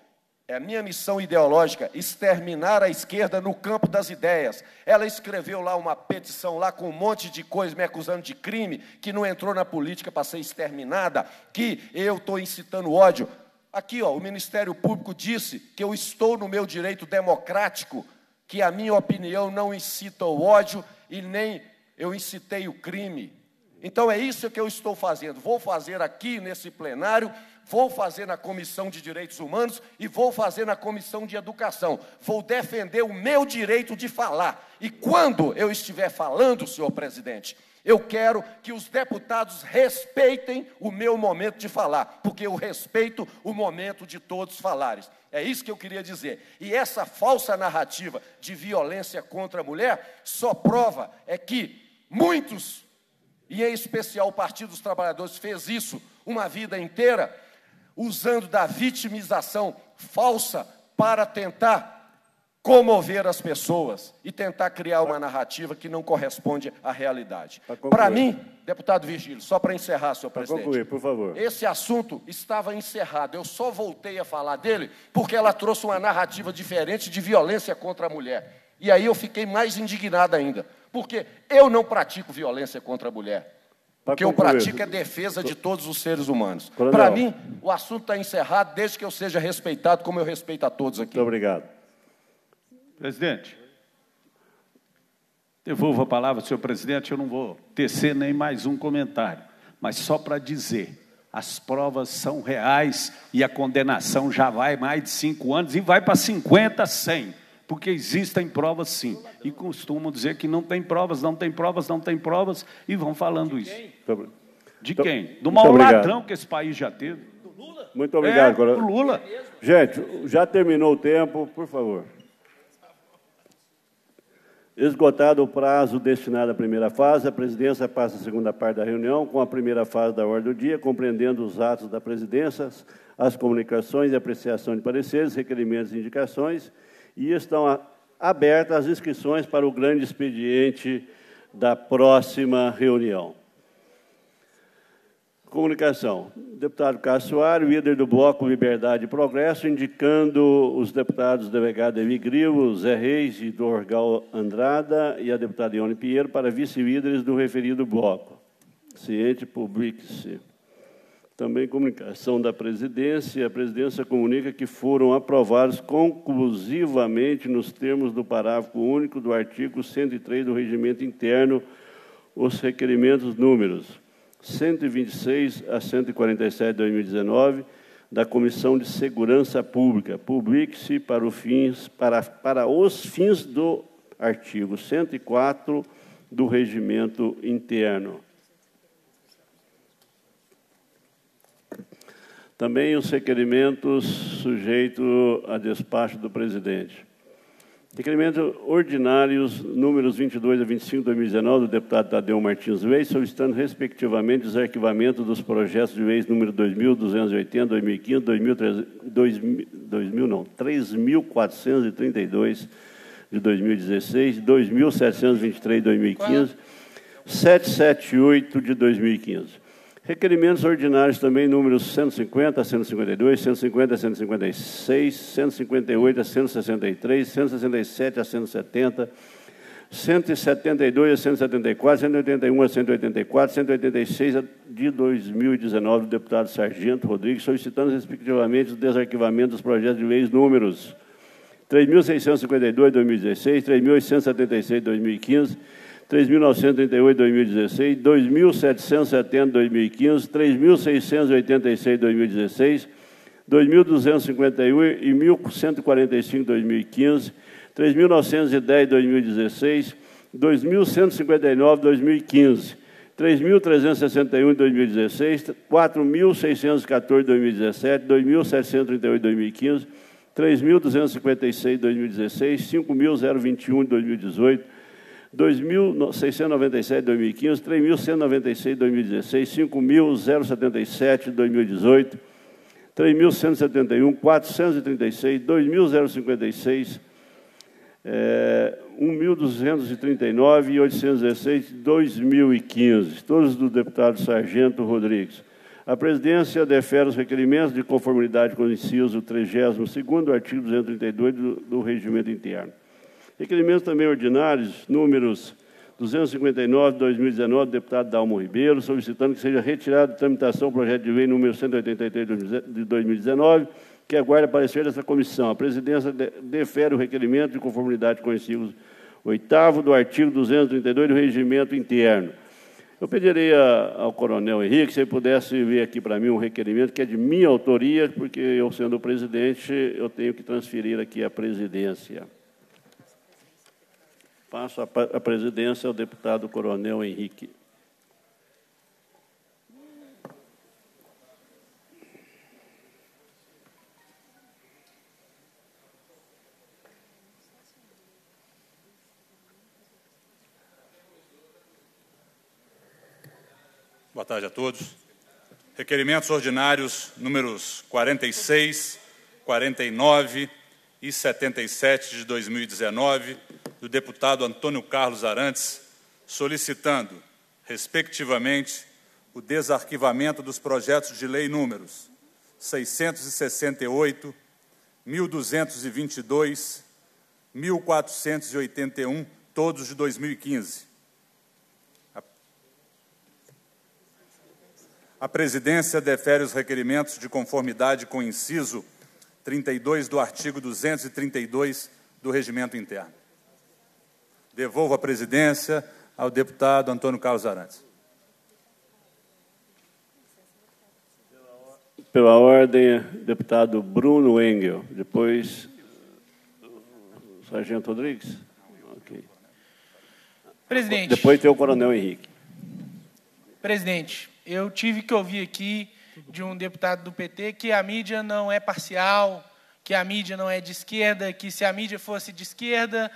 É a minha missão ideológica, exterminar a esquerda no campo das ideias. Ela escreveu lá uma petição lá com um monte de coisa me acusando de crime, que não entrou na política para ser exterminada, que eu estou incitando ódio. Aqui, ó, o Ministério Público disse que eu estou no meu direito democrático, que a minha opinião não incita o ódio e nem eu incitei o crime. Então, é isso que eu estou fazendo. Vou fazer aqui, nesse plenário, vou fazer na Comissão de Direitos Humanos e vou fazer na Comissão de Educação. Vou defender o meu direito de falar. E quando eu estiver falando, senhor presidente, eu quero que os deputados respeitem o meu momento de falar, porque eu respeito o momento de todos falarem. É isso que eu queria dizer. E essa falsa narrativa de violência contra a mulher só prova é que muitos, e em especial o Partido dos Trabalhadores fez isso uma vida inteira, usando da vitimização falsa para tentar comover as pessoas e tentar criar uma narrativa que não corresponde à realidade. Para mim, deputado Virgílio, só para encerrar, senhor presidente, concluir, por favor. Esse assunto estava encerrado, eu só voltei a falar dele porque ela trouxe uma narrativa diferente de violência contra a mulher. E aí eu fiquei mais indignado ainda, porque eu não pratico violência contra a mulher. O que eu pratico é defesa de todos os seres humanos. Para mim, o assunto está encerrado desde que eu seja respeitado, como eu respeito a todos aqui. Muito obrigado. Presidente, devolvo a palavra, senhor presidente. Eu não vou tecer nem mais um comentário, mas só para dizer, as provas são reais e a condenação já vai mais de cinco anos e vai para cinquenta, cem. Porque existem provas, sim. E costumam dizer que não tem provas, não tem provas, não tem provas, e vão falando isso. De quem? Do maior ladrão que esse país já teve. Do Lula? Muito obrigado, coronel. Do Lula. Gente, já terminou o tempo, por favor. Esgotado o prazo destinado à primeira fase, a presidência passa a segunda parte da reunião com a primeira fase da ordem do dia, compreendendo os atos da presidência, as comunicações e apreciação de pareceres, requerimentos e indicações, e estão abertas as inscrições para o grande expediente da próxima reunião. Comunicação. Deputado Cássio Soares, líder do Bloco Liberdade e Progresso, indicando os deputados delegado Evi Grivo, Zé Reis e Dorgal Andrada e a deputada Ione Pinheiro para vice-líderes do referido bloco. Ciente, publique-se. Também comunicação da presidência. A presidência comunica que foram aprovados conclusivamente nos termos do parágrafo único do artigo cento e três do Regimento Interno os requerimentos números cento e vinte e seis a cento e quarenta e sete de dois mil e dezenove da Comissão de Segurança Pública. Publique-se para, para, para os fins do artigo cento e quatro do Regimento Interno. Também os requerimentos sujeitos a despacho do presidente. Requerimentos ordinários, números vinte e dois a vinte e cinco de dois mil e dezenove, do deputado Tadeu Martins Reis, solicitando, respectivamente, desarquivamento dos projetos de leis número dois mil duzentos e oitenta, dois mil e quinze, dois mil, dois mil, não, três mil quatrocentos e trinta e dois de dois mil e dezesseis, dois mil setecentos e vinte e três de dois mil e quinze, setecentos e setenta e oito de dois mil e quinze. Requerimentos ordinários também, números cento e cinquenta a cento e cinquenta e dois, cento e cinquenta a cento e cinquenta e seis, cento e cinquenta e oito a cento e sessenta e três, cento e sessenta e sete a cento e setenta, cento e setenta e dois a cento e setenta e quatro, cento e oitenta e um a cento e oitenta e quatro, cento e oitenta e seis de dois mil e dezenove, do deputado Sargento Rodrigues, solicitando, respectivamente, o desarquivamento dos projetos de leis números três mil seiscentos e cinquenta e dois em dois mil e dezesseis, três mil oitocentos e setenta e seis em dois mil e quinze, três mil novecentos e trinta e oito em dois mil e dezesseis, dois mil setecentos e setenta em dois mil e quinze, três mil seiscentos e oitenta e seis em dois mil e dezesseis, dois mil duzentos e cinquenta e um e mil cento e quarenta e cinco em dois mil e quinze, três mil novecentos e dez em dois mil e dezesseis, dois mil cento e cinquenta e nove em dois mil e quinze, três mil trezentos e sessenta e um em dois mil e dezesseis, quatro mil seiscentos e quatorze em dois mil e dezessete, dois mil setecentos e trinta e oito em dois mil e quinze, três mil duzentos e cinquenta e seis em dois mil e dezesseis, cinco mil e vinte e um em dois mil e dezoito, dois mil seiscentos e noventa e sete em dois mil e quinze, três mil cento e noventa e seis em dois mil e dezesseis, cinco mil e setenta e sete em dois mil e dezoito, três mil cento e setenta e um, quatrocentos e trinta e seis, dois mil e cinquenta e seis, é, mil duzentos e trinta e nove e oitocentos e dezesseis, dois mil e quinze, todos do deputado Sargento Rodrigues. A presidência defere os requerimentos de conformidade com o inciso trigésimo segundo do artigo duzentos e trinta e dois do, do Regimento Interno. Requerimentos também ordinários, números duzentos e cinquenta e nove de dois mil e dezenove, do deputado Dalmo Ribeiro, solicitando que seja retirado de tramitação o projeto de lei número cento e oitenta e três de dois mil e dezenove, que aguarda parecer dessa comissão. A presidência defere o requerimento de conformidade com o inciso oitavo do artigo duzentos e trinta e dois do Regimento Interno. Eu pedirei a, ao coronel Henrique, se ele pudesse vir aqui para mim um requerimento que é de minha autoria, porque eu, sendo o presidente, eu tenho que transferir aqui a presidência. Passo a, a presidência ao deputado coronel Henrique. Boa tarde a todos. Requerimentos ordinários números quarenta e seis, quarenta e nove e setenta e sete de dois mil e dezenove, do deputado Antônio Carlos Arantes, solicitando, respectivamente, o desarquivamento dos projetos de lei números seiscentos e sessenta e oito, mil duzentos e vinte e dois, mil quatrocentos e oitenta e um, todos de dois mil e quinze. A presidência defere os requerimentos de conformidade com o inciso trinta e dois do artigo duzentos e trinta e dois do Regimento Interno. Devolvo a presidência ao deputado Antônio Carlos Arantes. Pela ordem, deputado Bruno Engel. Depois, Sargento Rodrigues. Okay. Presidente. Depois tem o coronel Henrique. Presidente. Eu tive que ouvir aqui de um deputado do P T que a mídia não é parcial, que a mídia não é de esquerda, que se a mídia fosse de esquerda,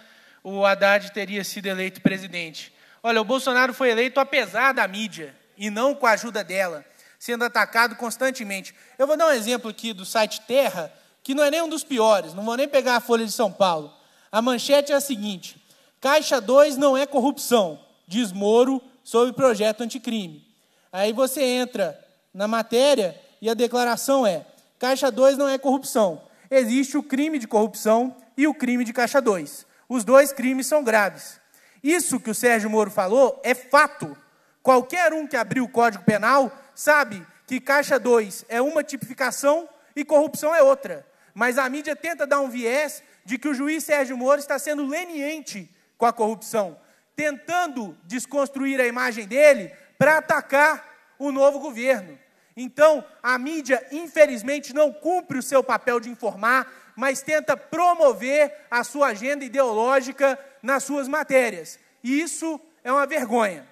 o Haddad teria sido eleito presidente. Olha, o Bolsonaro foi eleito apesar da mídia e não com a ajuda dela, sendo atacado constantemente. Eu vou dar um exemplo aqui do site Terra, que não é nem um dos piores, não vou nem pegar a Folha de São Paulo. A manchete é a seguinte: Caixa dois não é corrupção, diz Moro sobre projeto anticrime. Aí você entra na matéria e a declaração é: Caixa dois não é corrupção. Existe o crime de corrupção e o crime de Caixa dois. Os dois crimes são graves. Isso que o Sérgio Moro falou é fato. Qualquer um que abriu o Código Penal sabe que Caixa dois é uma tipificação e corrupção é outra. Mas a mídia tenta dar um viés de que o juiz Sérgio Moro está sendo leniente com a corrupção, tentando desconstruir a imagem dele para atacar o novo governo. Então, a mídia, infelizmente, não cumpre o seu papel de informar, mas tenta promover a sua agenda ideológica nas suas matérias. E isso é uma vergonha.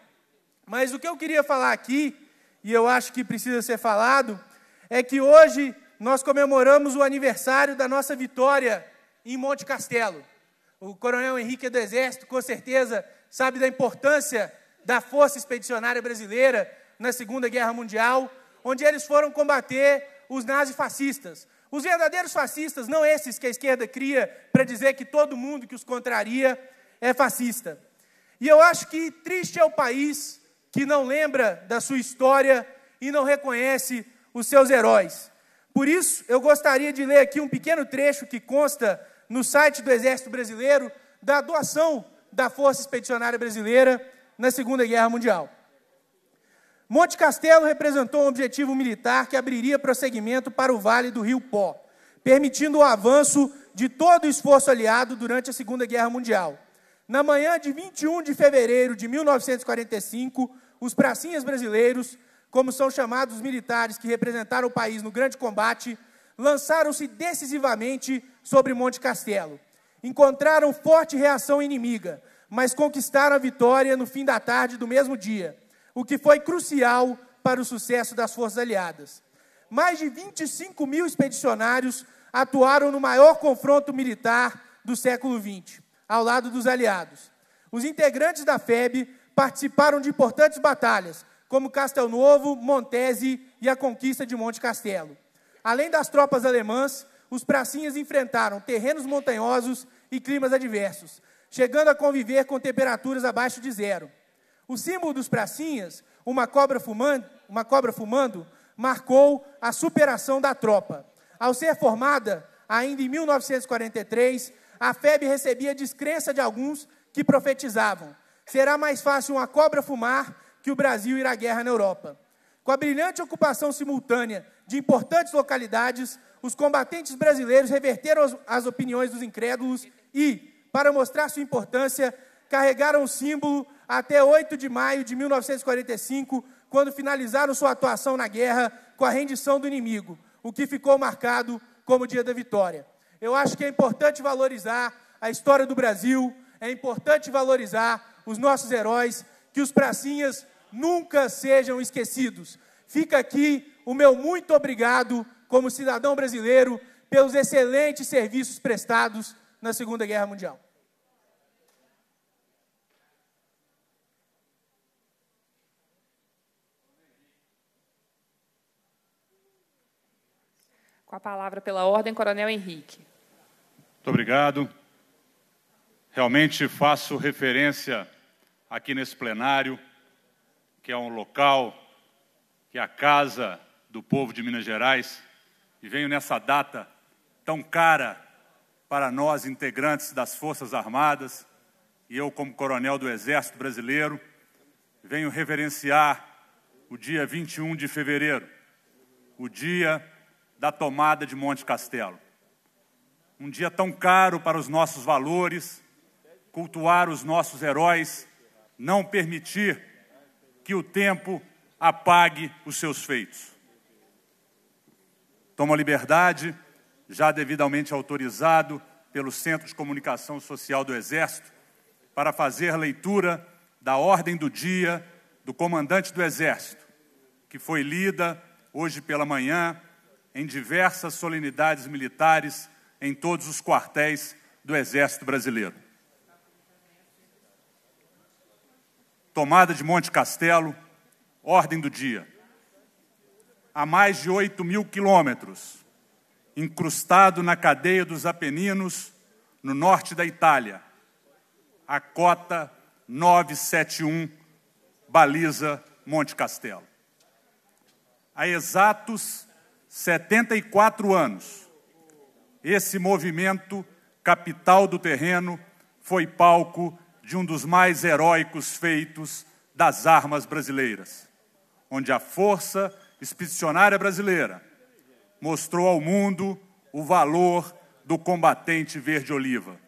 Mas o que eu queria falar aqui, e eu acho que precisa ser falado, é que hoje nós comemoramos o aniversário da nossa vitória em Monte Castelo. O coronel Henrique é do Exército, com certeza, sabe da importância da Força Expedicionária Brasileira na Segunda Guerra Mundial, onde eles foram combater os nazifascistas. Os verdadeiros fascistas, não esses que a esquerda cria para dizer que todo mundo que os contraria é fascista. E eu acho que triste é o país que não lembra da sua história e não reconhece os seus heróis. Por isso, eu gostaria de ler aqui um pequeno trecho que consta no site do Exército Brasileiro da doação da Força Expedicionária Brasileira na Segunda Guerra Mundial. Monte Castelo representou um objetivo militar que abriria prosseguimento para o Vale do Rio Pó, permitindo o avanço de todo o esforço aliado durante a Segunda Guerra Mundial. Na manhã de vinte e um de fevereiro de mil novecentos e quarenta e cinco, os pracinhas brasileiros, como são chamados os militares que representaram o país no grande combate, lançaram-se decisivamente sobre Monte Castelo. Encontraram forte reação inimiga, mas conquistaram a vitória no fim da tarde do mesmo dia, o que foi crucial para o sucesso das forças aliadas. Mais de vinte e cinco mil expedicionários atuaram no maior confronto militar do século vinte, ao lado dos aliados. Os integrantes da F E B participaram de importantes batalhas, como Castelnovo, Montese e a conquista de Monte Castelo. Além das tropas alemãs, os pracinhas enfrentaram terrenos montanhosos e climas adversos, chegando a conviver com temperaturas abaixo de zero. O símbolo dos pracinhas, uma cobra fumando, uma cobra fumando, marcou a superação da tropa. Ao ser formada, ainda em mil novecentos e quarenta e três, a F E B recebia a descrença de alguns que profetizavam: será mais fácil uma cobra fumar que o Brasil ir à guerra na Europa. Com a brilhante ocupação simultânea de importantes localidades, os combatentes brasileiros reverteram as, as opiniões dos incrédulos e, para mostrar sua importância, carregaram o símbolo até oito de maio de mil novecentos e quarenta e cinco, quando finalizaram sua atuação na guerra com a rendição do inimigo, o que ficou marcado como o Dia da Vitória. Eu acho que é importante valorizar a história do Brasil, é importante valorizar os nossos heróis, que os pracinhas nunca sejam esquecidos. Fica aqui o meu muito obrigado, como cidadão brasileiro, pelos excelentes serviços prestados na Segunda Guerra Mundial. Com a palavra, pela ordem, Coronel Henrique. Muito obrigado. Realmente faço referência aqui nesse plenário, que é um local, que é a casa do povo de Minas Gerais, e venho nessa data tão cara para nós, integrantes das Forças Armadas, e eu, como coronel do Exército Brasileiro, venho reverenciar o dia vinte e um de fevereiro, o dia da tomada de Monte Castelo. Um dia tão caro para os nossos valores, cultuar os nossos heróis, não permitir que o tempo apague os seus feitos. Tomo a liberdade, já devidamente autorizado pelo Centro de Comunicação Social do Exército, para fazer leitura da ordem do dia do comandante do Exército, que foi lida hoje pela manhã em diversas solenidades militares em todos os quartéis do Exército Brasileiro. Tomada de Monte Castelo, ordem do dia. A mais de oito mil quilômetros, incrustado na cadeia dos Apeninos, no norte da Itália, a cota novecentos e setenta e um baliza Monte Castelo. Há exatos setenta e quatro anos, esse movimento capital do terreno foi palco de um dos mais heróicos feitos das armas brasileiras, onde a força expedicionária brasileira mostrou ao mundo o valor do combatente verde-oliva,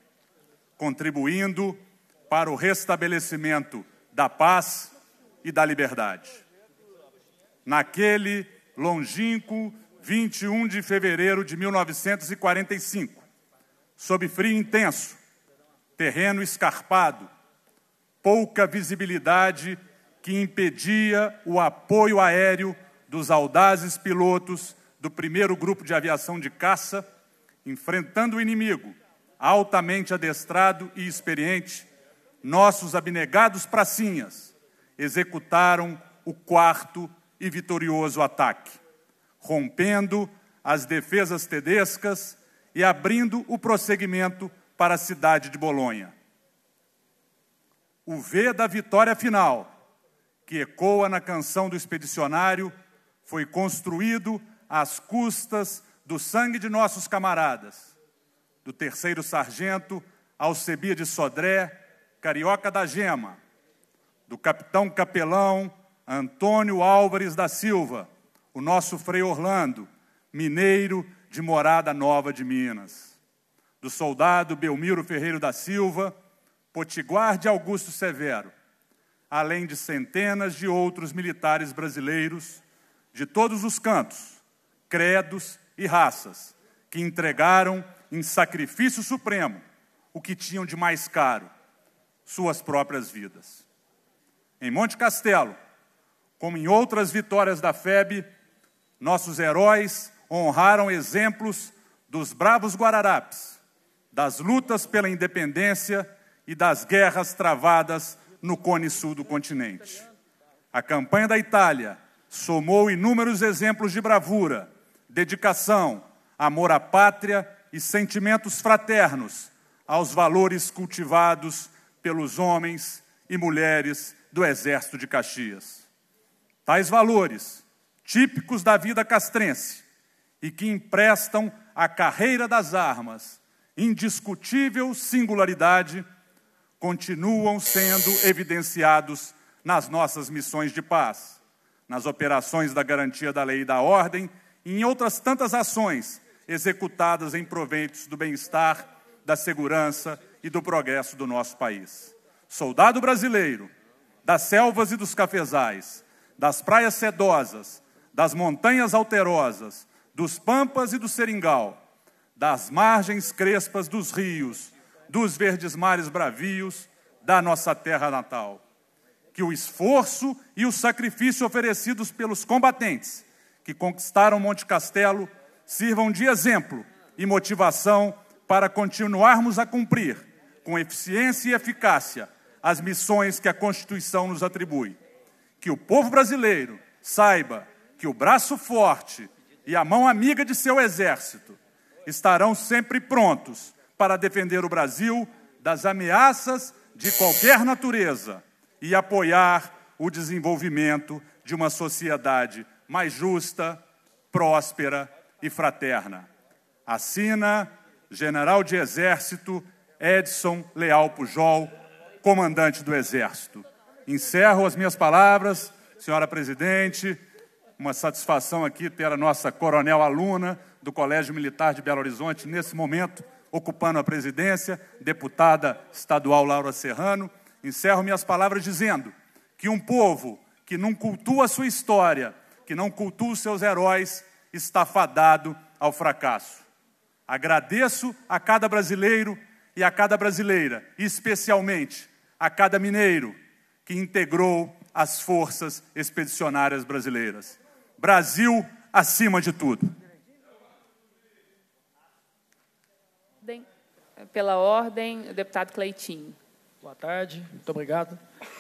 contribuindo para o restabelecimento da paz e da liberdade. Naquele longínquo vinte e um de fevereiro de mil novecentos e quarenta e cinco, sob frio intenso, terreno escarpado, pouca visibilidade que impedia o apoio aéreo dos audazes pilotos do primeiro grupo de aviação de caça, enfrentando o inimigo, altamente adestrado e experiente, nossos abnegados pracinhas executaram o quarto e vitorioso ataque, rompendo as defesas tedescas e abrindo o prosseguimento para a cidade de Bolonha. O V da vitória final, que ecoa na canção do expedicionário, foi construído às custas do sangue de nossos camaradas, do terceiro sargento Alcebiades Sodré, carioca da Gema, do capitão capelão Antônio Álvares da Silva, o nosso Frei Orlando, mineiro de Morada Nova de Minas, do soldado Belmiro Ferreiro da Silva, potiguar de Augusto Severo, além de centenas de outros militares brasileiros de todos os cantos, credos e raças, que entregaram em sacrifício supremo o que tinham de mais caro, suas próprias vidas. Em Monte Castelo, como em outras vitórias da F E B, nossos heróis honraram exemplos dos bravos Guararapes, das lutas pela independência e das guerras travadas no Cone Sul do continente. A campanha da Itália somou inúmeros exemplos de bravura, dedicação, amor à pátria e sentimentos fraternos aos valores cultivados pelos homens e mulheres do Exército de Caxias. Tais valores, típicos da vida castrense e que emprestam à carreira das armas indiscutível singularidade, continuam sendo evidenciados nas nossas missões de paz, nas operações da garantia da lei e da ordem e em outras tantas ações executadas em proveitos do bem-estar, da segurança e do progresso do nosso país. Soldado brasileiro, das selvas e dos cafezais, das praias sedosas, das montanhas alterosas, dos pampas e do seringal, das margens crespas dos rios, dos verdes mares bravios, da nossa terra natal. Que o esforço e o sacrifício oferecidos pelos combatentes que conquistaram Monte Castelo sirvam de exemplo e motivação para continuarmos a cumprir, com eficiência e eficácia, as missões que a Constituição nos atribui. Que o povo brasileiro saiba que o braço forte e a mão amiga de seu exército estarão sempre prontos para defender o Brasil das ameaças de qualquer natureza e apoiar o desenvolvimento de uma sociedade mais justa, próspera e fraterna. Assina General de Exército Edson Leal Pujol, comandante do Exército. Encerro as minhas palavras, senhora presidente. Uma satisfação aqui ter a nossa coronel aluna do Colégio Militar de Belo Horizonte, nesse momento, ocupando a presidência, deputada estadual Laura Serrano. Encerro minhas palavras dizendo que um povo que não cultua a sua história, que não cultua os seus heróis, está fadado ao fracasso. Agradeço a cada brasileiro e a cada brasileira, e especialmente a cada mineiro que integrou as forças expedicionárias brasileiras. Brasil acima de tudo. Bem, pela ordem, o deputado Cleitinho. Boa tarde, muito obrigado.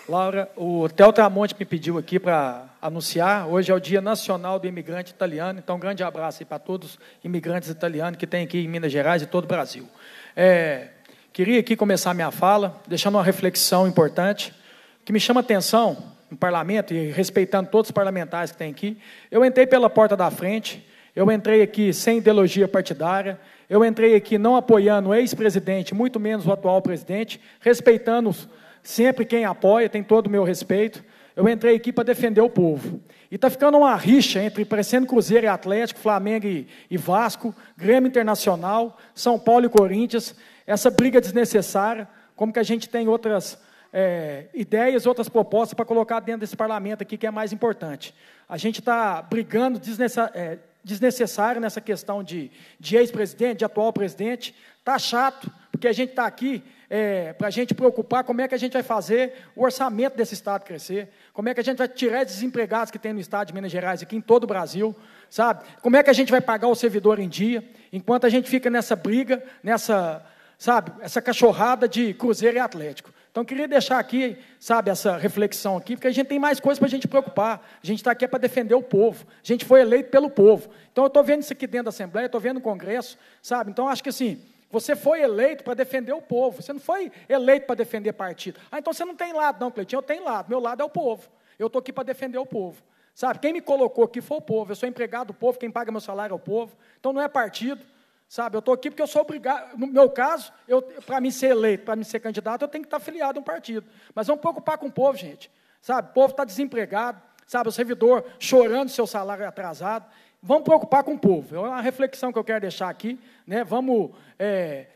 Laura, o Theo Tramonte me pediu aqui para anunciar, hoje é o Dia Nacional do Imigrante Italiano, então um grande abraço aí para todos os imigrantes italianos que tem aqui em Minas Gerais e todo o Brasil. É, queria aqui começar minha fala, deixando uma reflexão importante, que me chama a atenção no parlamento, e respeitando todos os parlamentares que tem aqui. Eu entrei pela porta da frente, eu entrei aqui sem ideologia partidária, eu entrei aqui não apoiando o ex-presidente, muito menos o atual presidente, respeitando sempre quem apoia, tem todo o meu respeito. Eu entrei aqui para defender o povo. E está ficando uma rixa entre, parecendo Cruzeiro e Atlético, Flamengo e, e Vasco, Grêmio Internacional, São Paulo e Corinthians, essa briga desnecessária, como que a gente tem outras é, ideias, outras propostas para colocar dentro desse parlamento aqui, que é mais importante. A gente está brigando desnecessariamente, é, desnecessário nessa questão de, de ex-presidente, de atual presidente. Está chato, porque a gente está aqui é, para a gente preocupar como é que a gente vai fazer o orçamento desse Estado crescer, como é que a gente vai tirar os desempregados que tem no Estado de Minas Gerais, aqui em todo o Brasil, sabe? Como é que a gente vai pagar o servidor em dia, enquanto a gente fica nessa briga, nessa, sabe, essa cachorrada de Cruzeiro e Atlético. Então, queria deixar aqui, sabe, essa reflexão aqui, porque a gente tem mais coisas para a gente preocupar. A gente está aqui é para defender o povo. A gente foi eleito pelo povo. Então, eu estou vendo isso aqui dentro da Assembleia, estou vendo o Congresso, sabe? Então, acho que assim, você foi eleito para defender o povo. Você não foi eleito para defender partido. Ah, então você não tem lado, não, Cleitinho. Eu tenho lado. Meu lado é o povo. Eu estou aqui para defender o povo. Sabe? Quem me colocou aqui foi o povo. Eu sou empregado do povo, quem paga meu salário é o povo. Então, não é partido. Sabe, eu estou aqui porque eu sou obrigado, no meu caso, para mim ser eleito, para mim ser candidato, eu tenho que estar afiliado a um partido. Mas vamos preocupar com o povo, gente. Sabe, o povo está desempregado, sabe, o servidor chorando seu salário atrasado. Vamos preocupar com o povo. É uma reflexão que eu quero deixar aqui, né? Vamos é,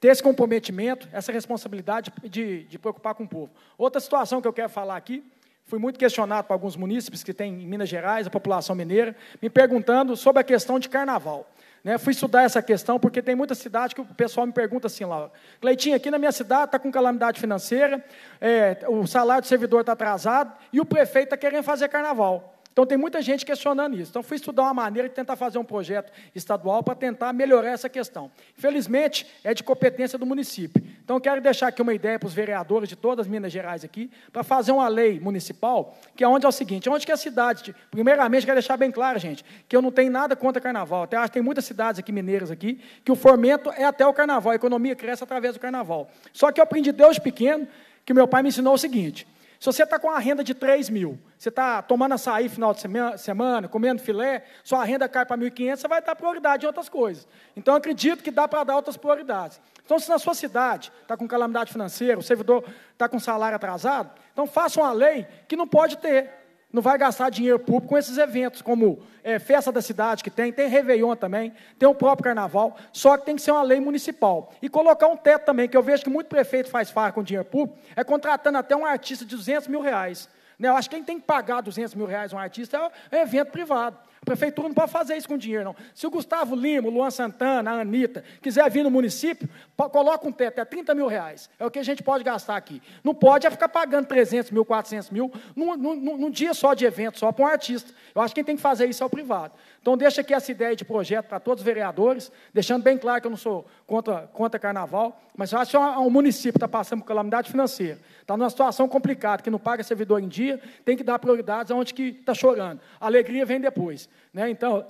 ter esse comprometimento, essa responsabilidade de, de preocupar com o povo. Outra situação que eu quero falar aqui, fui muito questionado por alguns munícipes que tem em Minas Gerais, a população mineira, me perguntando sobre a questão de carnaval. Né, fui estudar essa questão, porque tem muita cidade que o pessoal me pergunta assim, Laura, Cleitinho, aqui na minha cidade está com calamidade financeira, é, o salário do servidor está atrasado e o prefeito está querendo fazer carnaval. Então, tem muita gente questionando isso. Então, fui estudar uma maneira de tentar fazer um projeto estadual para tentar melhorar essa questão. Infelizmente, é de competência do município. Então, quero deixar aqui uma ideia para os vereadores de todas as Minas Gerais aqui, para fazer uma lei municipal, que é onde é o seguinte, onde que a cidade... Primeiramente, quero deixar bem claro, gente, que eu não tenho nada contra carnaval. Até acho que tem muitas cidades aqui mineiras aqui que o fomento é até o carnaval, a economia cresce através do carnaval. Só que eu aprendi desde pequeno que meu pai me ensinou o seguinte... Se você está com a renda de três mil, você está tomando açaí no final de semana, semana, comendo filé, sua renda cai para mil e quinhentos, você vai dar prioridade em outras coisas. Então, eu acredito que dá para dar outras prioridades. Então, se na sua cidade está com calamidade financeira, o servidor está com salário atrasado, então faça uma lei que não pode ter. Não vai gastar dinheiro público com esses eventos, como é, festa da cidade que tem, tem Réveillon também, tem o próprio Carnaval, só que tem que ser uma lei municipal. E colocar um teto também, que eu vejo que muito prefeito faz farra com dinheiro público, é contratando até um artista de duzentos mil reais. Né? Eu acho que quem tem que pagar duzentos mil reais um artista é um evento privado. A prefeitura não pode fazer isso com dinheiro, não. Se o Gustavo Lima, o Luan Santana, a Anitta, quiser vir no município, coloca um teto, é trinta mil reais. É o que a gente pode gastar aqui. Não pode é ficar pagando trezentos mil, quatrocentos mil, num, num, num dia só de evento, só para um artista. Eu acho que quem tem que fazer isso é o privado. Então, deixa aqui essa ideia de projeto para todos os vereadores, deixando bem claro que eu não sou contra, contra carnaval, mas eu acho que um município está passando por calamidade financeira, está numa situação complicada, que não paga servidor em dia, tem que dar prioridades aonde que está chorando. A alegria vem depois. Né? Então,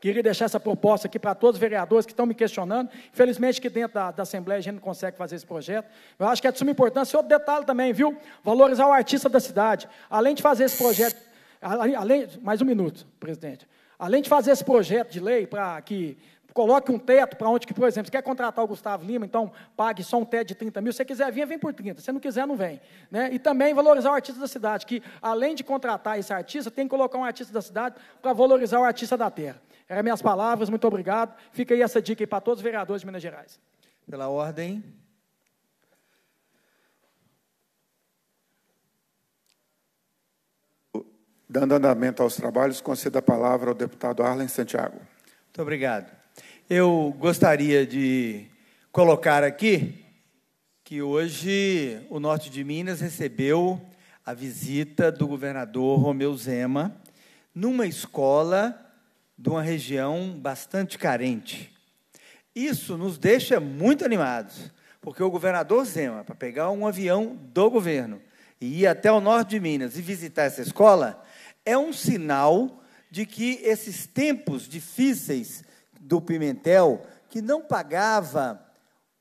queria deixar essa proposta aqui para todos os vereadores que estão me questionando. Infelizmente, que dentro da, da Assembleia a gente não consegue fazer esse projeto. Eu acho que é de suma importância. E outro detalhe também, viu? Valorizar o artista da cidade. Além de fazer esse projeto... Além, mais um minuto, presidente. Além de fazer esse projeto de lei para que... Coloque um teto para onde que, por exemplo, você quer contratar o Gustavo Lima, então pague só um teto de trinta mil. Se você quiser vir, vem por trinta. Se você não quiser, não vem. Né? E também valorizar o artista da cidade, que além de contratar esse artista, tem que colocar um artista da cidade para valorizar o artista da terra. Eram minhas palavras, muito obrigado. Fica aí essa dica aí para todos os vereadores de Minas Gerais. Pela ordem. Dando andamento aos trabalhos, concedo a palavra ao deputado Arlen Santiago. Muito obrigado. Eu gostaria de colocar aqui que hoje o Norte de Minas recebeu a visita do governador Romeu Zema numa escola de uma região bastante carente. Isso nos deixa muito animados, porque o governador Zema, para pegar um avião do governo e ir até o Norte de Minas e visitar essa escola, é um sinal de que esses tempos difíceis do Pimentel, que não pagava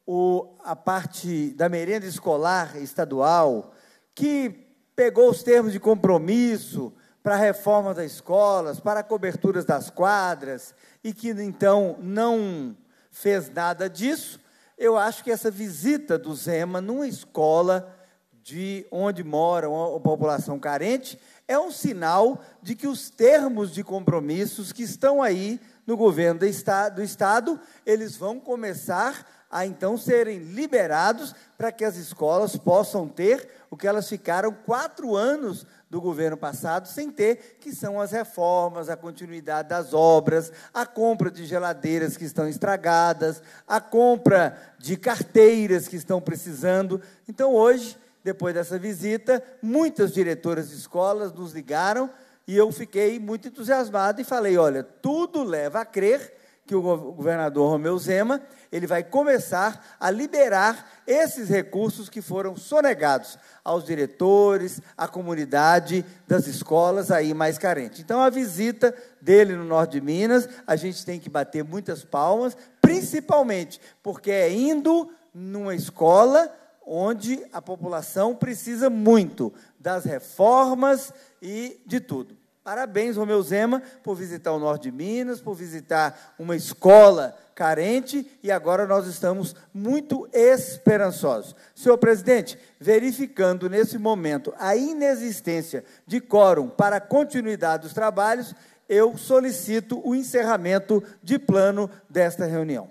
o, a parte da merenda escolar estadual, que pegou os termos de compromisso para a reforma das escolas, para coberturas das quadras, e que, então, não fez nada disso, eu acho que essa visita do Zema numa escola de onde mora a população carente é um sinal de que os termos de compromissos que estão aí no governo do estado, do estado, eles vão começar a, então, serem liberados para que as escolas possam ter o que elas ficaram quatro anos do governo passado sem ter, que são as reformas, a continuidade das obras, a compra de geladeiras que estão estragadas, a compra de carteiras que estão precisando. Então, hoje, depois dessa visita, muitas diretoras de escolas nos ligaram e eu fiquei muito entusiasmado e falei, olha, tudo leva a crer que o governador Romeu Zema ele vai começar a liberar esses recursos que foram sonegados aos diretores, à comunidade das escolas aí mais carentes. Então, a visita dele no Norte de Minas, a gente tem que bater muitas palmas, principalmente porque é indo numa escola onde a população precisa muito das reformas e de tudo. Parabéns, Romeu Zema, por visitar o Norte de Minas, por visitar uma escola carente, e agora nós estamos muito esperançosos. Senhor presidente, verificando nesse momento a inexistência de quórum para a continuidade dos trabalhos, eu solicito o encerramento de plano desta reunião.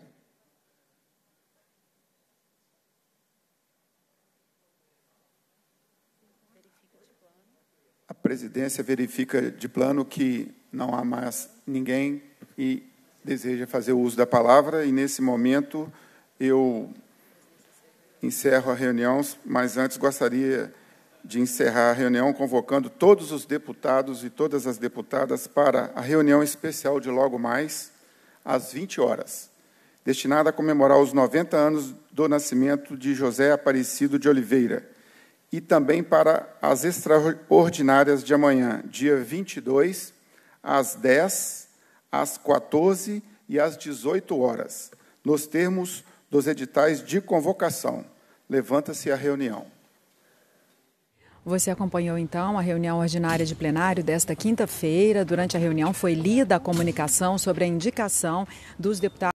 presidência verifica de plano que não há mais ninguém e deseja fazer uso da palavra, e, nesse momento, eu encerro a reunião, mas antes gostaria de encerrar a reunião convocando todos os deputados e todas as deputadas para a reunião especial de logo mais, às vinte horas, destinada a comemorar os noventa anos do nascimento de José Aparecido de Oliveira, e também para as extraordinárias de amanhã, dia vinte e dois, às dez, às quatorze e às dezoito horas, nos termos dos editais de convocação. Levanta-se a reunião. Você acompanhou, então, a reunião ordinária de plenário desta quinta-feira. Durante a reunião foi lida a comunicação sobre a indicação dos deputados.